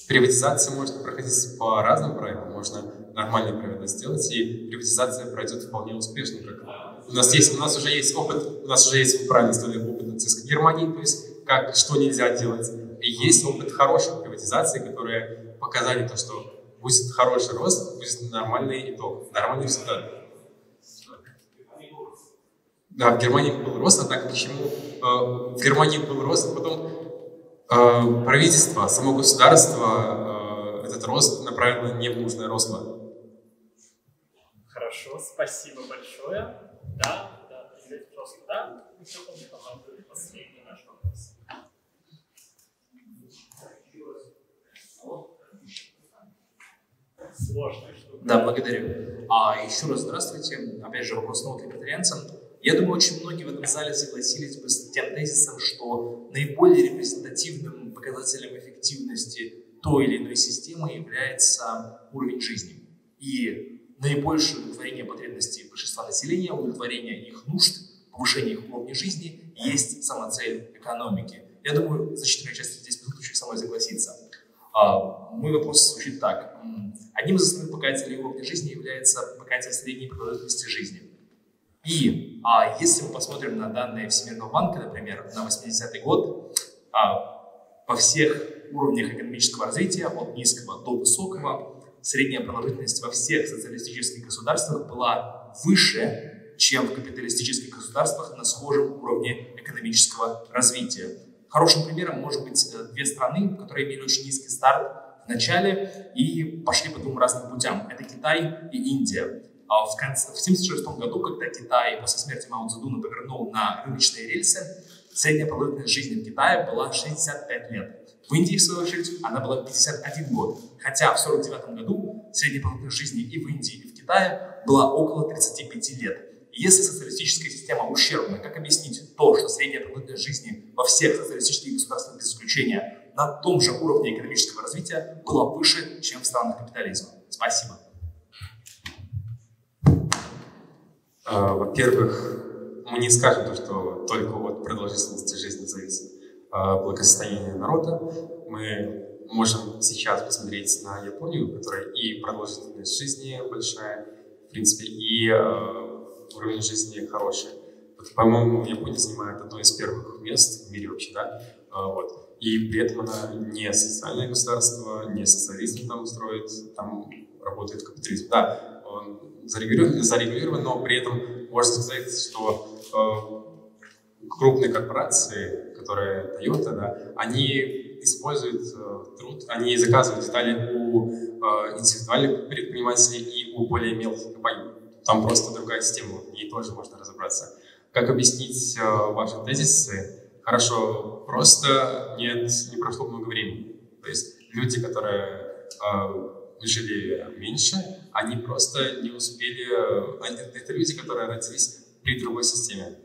Приватизация может проходить по разным правилам, можно нормальные правила сделать, и приватизация пройдет вполне успешно. Как у нас уже есть опыт, у нас уже есть правильно сделанный опыт нацистской Германии, то есть как, что нельзя делать. И есть опыт хорошей приватизации, которые показали то, что будет хороший рост, будет нормальный итог, нормальный результат. Да, в Германии был рост, а так почему? В Германии был рост, а потом правительство, само государство этот рост направило не в нужное русло. Хорошо, спасибо большое. Да, просто да, еще помню, последний наш вопрос. Сложная штука. Да, благодарю. Еще раз здравствуйте. Опять же, вопрос снова к либертарианцам. Я думаю, очень многие в этом зале согласились бы с тем тезисом, что наиболее репрезентативным показателем эффективности той или иной системы является уровень жизни. И наибольшее удовлетворение потребностей большинства населения, удовлетворение их нужд, повышение их уровня жизни есть сама цель экономики. Я думаю, значительная часть здесь присутствующих со мной согласится. Мой вопрос звучит так. Одним из основных показателей уровня жизни является показатель средней продолжительности жизни. И если мы посмотрим на данные Всемирного банка, например, на 80-й год, по всех уровнях экономического развития, от низкого до высокого, средняя продолжительность во всех социалистических государствах была выше, чем в капиталистических государствах на схожем уровне экономического развития. Хорошим примером может быть две страны, которые имели очень низкий старт в начале и пошли по двум разным путям. Это Китай и Индия. В 1976 году, когда Китай после смерти Мао Цзэдуна повернул на рыночные рельсы, средняя продолжительность жизни в Китае была 65 лет. В Индии, в свою очередь, она была 51 год. Хотя в 1949 году средняя продолжительность жизни и в Индии, и в Китае была около 35 лет. Если социалистическая система ущербна, как объяснить то, что средняя продолжительность жизни во всех социалистических государствах без исключения на том же уровне экономического развития была выше, чем в странах капитализма? Спасибо. Во-первых, мы не скажем, что только от продолжительности жизни зависит благосостояние народа. Мы можем сейчас посмотреть на Японию, у которой и продолжительность жизни большая, в принципе, и уровень жизни хороший. По-моему, Япония занимает одно из первых мест в мире вообще, да? Вот. И при этом она не социальное государство, не социализм там устроит, там работает капитализм. Да, он зарегулирован, но при этом можно сказать, что крупные корпорации, которые Toyota, да, они используют труд, они заказывают детали у индивидуальных предпринимателей и у более мелких компаний. Там просто другая система, ей тоже можно разобраться. Как объяснить ваши тезисы? Хорошо, просто не прошло много времени. То есть люди, которые жили меньше, они просто не успели... Это люди, которые родились при другой системе.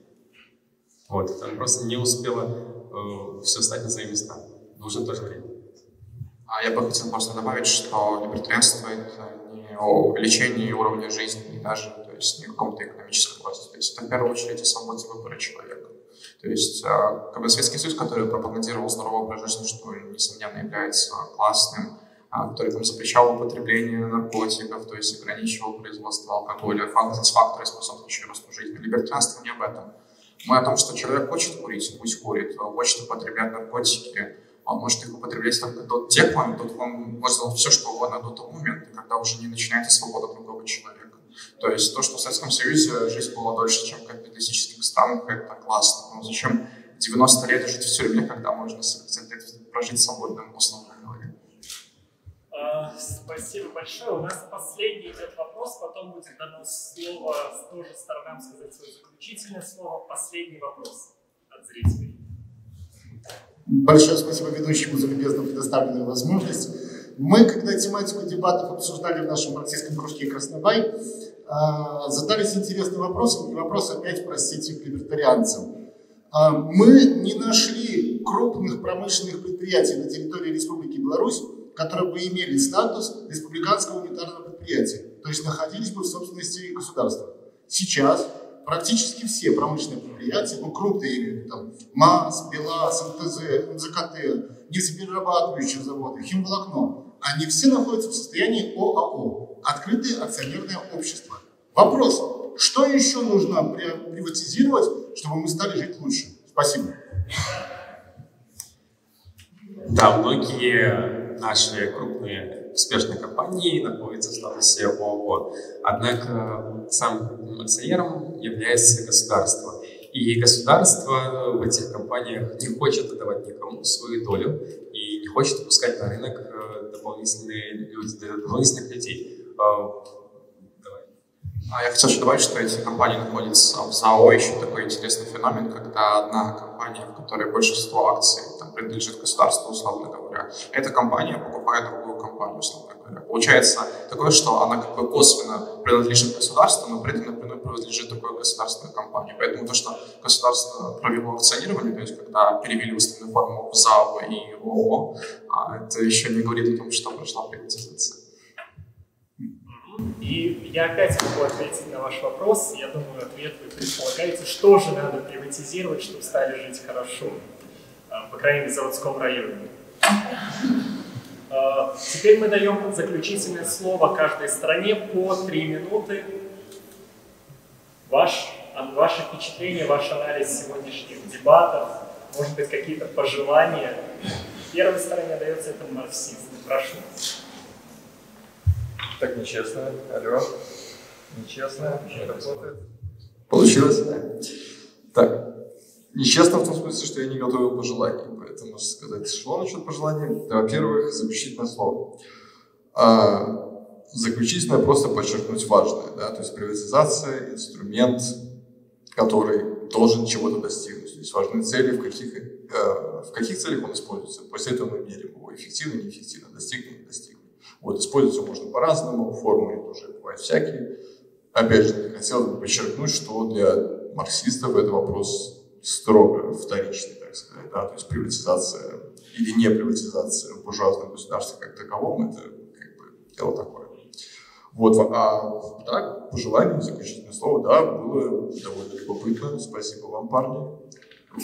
Вот, там просто не успело все встать на свои места. Нужно тоже время. Я бы хотел просто добавить, что либертарианство — это не о увеличении уровня жизни, даже, то есть не о каком-то экономическом росте. То есть это в первую очередь о свободе выбора человека. То есть как бы Советский Союз, который пропагандировал здоровый образ жизни, что, несомненно, является классным, который там запрещал употребление наркотиков, то есть ограничивал производство алкоголя, факторы, способствующие росту жизни. Либертарианство не об этом. Мы о том, что человек хочет курить, пусть курит, хочет употреблять наркотики, он может их употреблять только до тех моментов, он может сделать все, что угодно до того момента, когда уже не начинается свобода другого человека. То есть то, что в Советском Союзе жизнь была дольше, чем в капиталистических странах, это классно. Но зачем 90 лет жить в тюрьме, когда можно 70 лет прожить свободным условно говоря? Спасибо большое. У нас последний идет вопрос, потом будет дано слово тоже сторонам сказать свое заключительное слово. Последний вопрос от зрителей. Большое спасибо ведущему за любезно предоставленную возможность. Мы, когда тематику дебатов обсуждали в нашем марксистском кружке «Краснобай», задались интересным вопросом, и вопрос опять, простите, к либертарианцам. Мы не нашли крупных промышленных предприятий на территории Республики Беларусь, которые бы имели статус республиканского унитарного предприятия, то есть находились бы в собственности государства. Сейчас практически все промышленные предприятия, ну, крупные, там, МАЗ, БелАЗ, МТЗ, МЗКТ, нефтеперерабатывающие заводы, химволокно, они все находятся в состоянии ОАО, открытое акционерное общество. Вопрос, что еще нужно приватизировать, чтобы мы стали жить лучше? Спасибо. Да, многие наши крупные успешной компании находится в статусе ООО. Однако самым акционером является государство. И государство в этих компаниях не хочет отдавать никому свою долю и не хочет пускать на рынок дополнительных людей. Я хотел добавить, что эти компании находятся в ЗАО. Еще такой интересный феномен, когда одна компания, в которой большинство акций там, принадлежит государству, условно говоря, эта компания покупает другую компанию, условно говоря. Получается такое, что она как бы косвенно принадлежит государству, но при этом напрямую принадлежит другой государственной компании. Поэтому то, что государство провело акционирование, то есть когда перевели устную форму в ЗАО и ООО, это еще не говорит о том, что прошла приватизация. И я опять могу ответить на ваш вопрос. Я думаю, ответ вы предполагаете, что же надо приватизировать, чтобы стали жить хорошо, по крайней мере, в Заводском районе. Теперь мы даем заключительное слово каждой стране по 3 минуты. Ваше впечатление, ваш анализ сегодняшних дебатов, может быть, какие-то пожелания. Первой стороне дается это марксизм. Прошу. Так нечестно, алло, нечестно, работает. Получилось, да? Так, нечестно в том смысле, что я не готовил пожелания, поэтому можно сказать, что насчет пожеланий. Да, во-первых, заключительное слово. Заключительное просто подчеркнуть важное, да, то есть приватизация, инструмент, который должен чего-то достигнуть. То есть важны цели, в каких целях он используется. После этого мы меряем его эффективно, неэффективно, достигнут, недостигнут. Вот, используется можно по-разному, формулы тоже бывают всякие. Опять же, хотелось бы подчеркнуть, что для марксистов это вопрос строго вторичный, так сказать, да? То есть приватизация или не приватизация в буржуазном государстве как таковом, это как бы дело такое. Вот, а так, по желанию, заключительное слово, да, было довольно любопытно, спасибо вам, парни,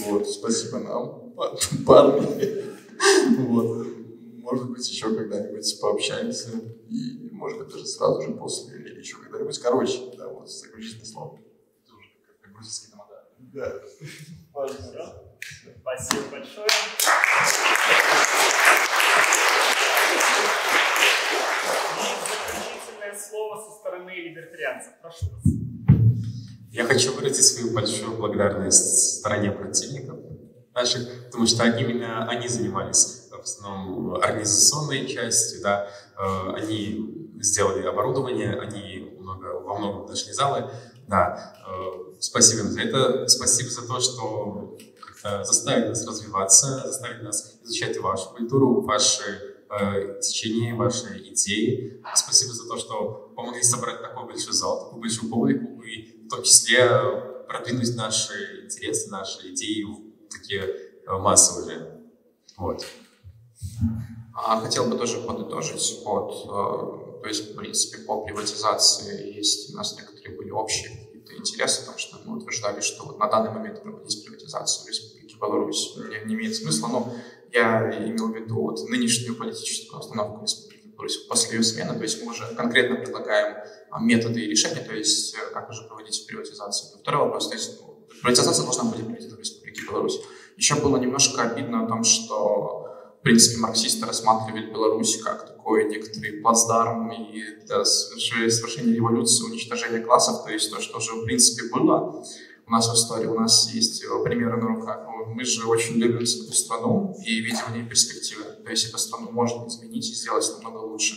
вот, спасибо нам, парни, вот. Может быть, еще когда-нибудь пообщаемся, и, может быть, даже сразу же после, или еще когда-нибудь. Короче, да, вот, заключительное слово. Тоже как грузинский тамада. Да. Спасибо большое. Заключительное слово со стороны либертарианцев. Прошу вас. Я хочу выразить свою большую благодарность стороне противников наших, потому что именно они занимались в основном организационной частью, да, они сделали оборудование, они во многом нашли залы, да, спасибо им за это, спасибо за то, что заставили нас развиваться, заставили нас изучать вашу культуру, ваши течения, ваши идеи, спасибо за то, что помогли собрать такой большой зал, такую большую публику и в том числе продвинуть наши интересы, наши идеи в такие массовые. Вот. Хотел бы тоже подытожить, вот, то есть, в принципе, по приватизации есть у нас некоторые были общие какие-то интересы, потому что мы утверждали, что вот на данный момент проводить приватизацию в Республике Беларусь не имеет смысла, но я имел в виду вот нынешнюю политическую установку Республики Беларусь после ее смены, то есть мы уже конкретно предлагаем методы и решения, то есть как уже проводить приватизацию. Это второй вопрос, то есть приватизация должна быть проведена в Республике Беларусь. Еще было немножко обидно о том, что в принципе, марксисты рассматривали Беларусь как такой некоторый плацдарм и для совершения революции, уничтожения классов, то есть то, что же в принципе было у нас в истории, у нас есть примеры на руках. Мы же очень любим свою страну и видим в ней перспективы, то есть эту страну можно изменить и сделать намного лучше.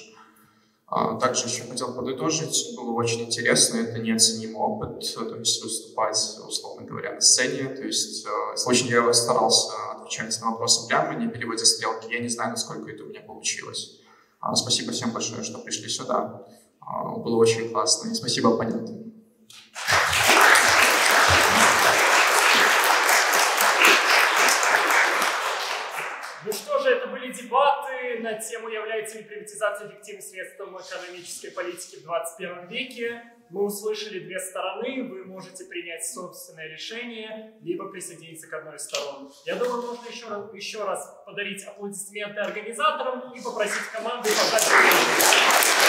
Также еще хотел подытожить, было очень интересно, это неоценимый опыт, то есть выступать, условно говоря, на сцене, то есть очень я старался отвечать на вопросы прямо, не переводя стрелки, я не знаю, насколько это у меня получилось. Спасибо всем большое, что пришли сюда, было очень классно, и спасибо оппонентам. Дебаты на тему, является ли приватизация эффективным средством экономической политики в 21 веке. Мы услышали две стороны, вы можете принять собственное решение, либо присоединиться к одной из сторон. Я думаю, можно еще раз подарить аплодисменты организаторам и попросить команду показать.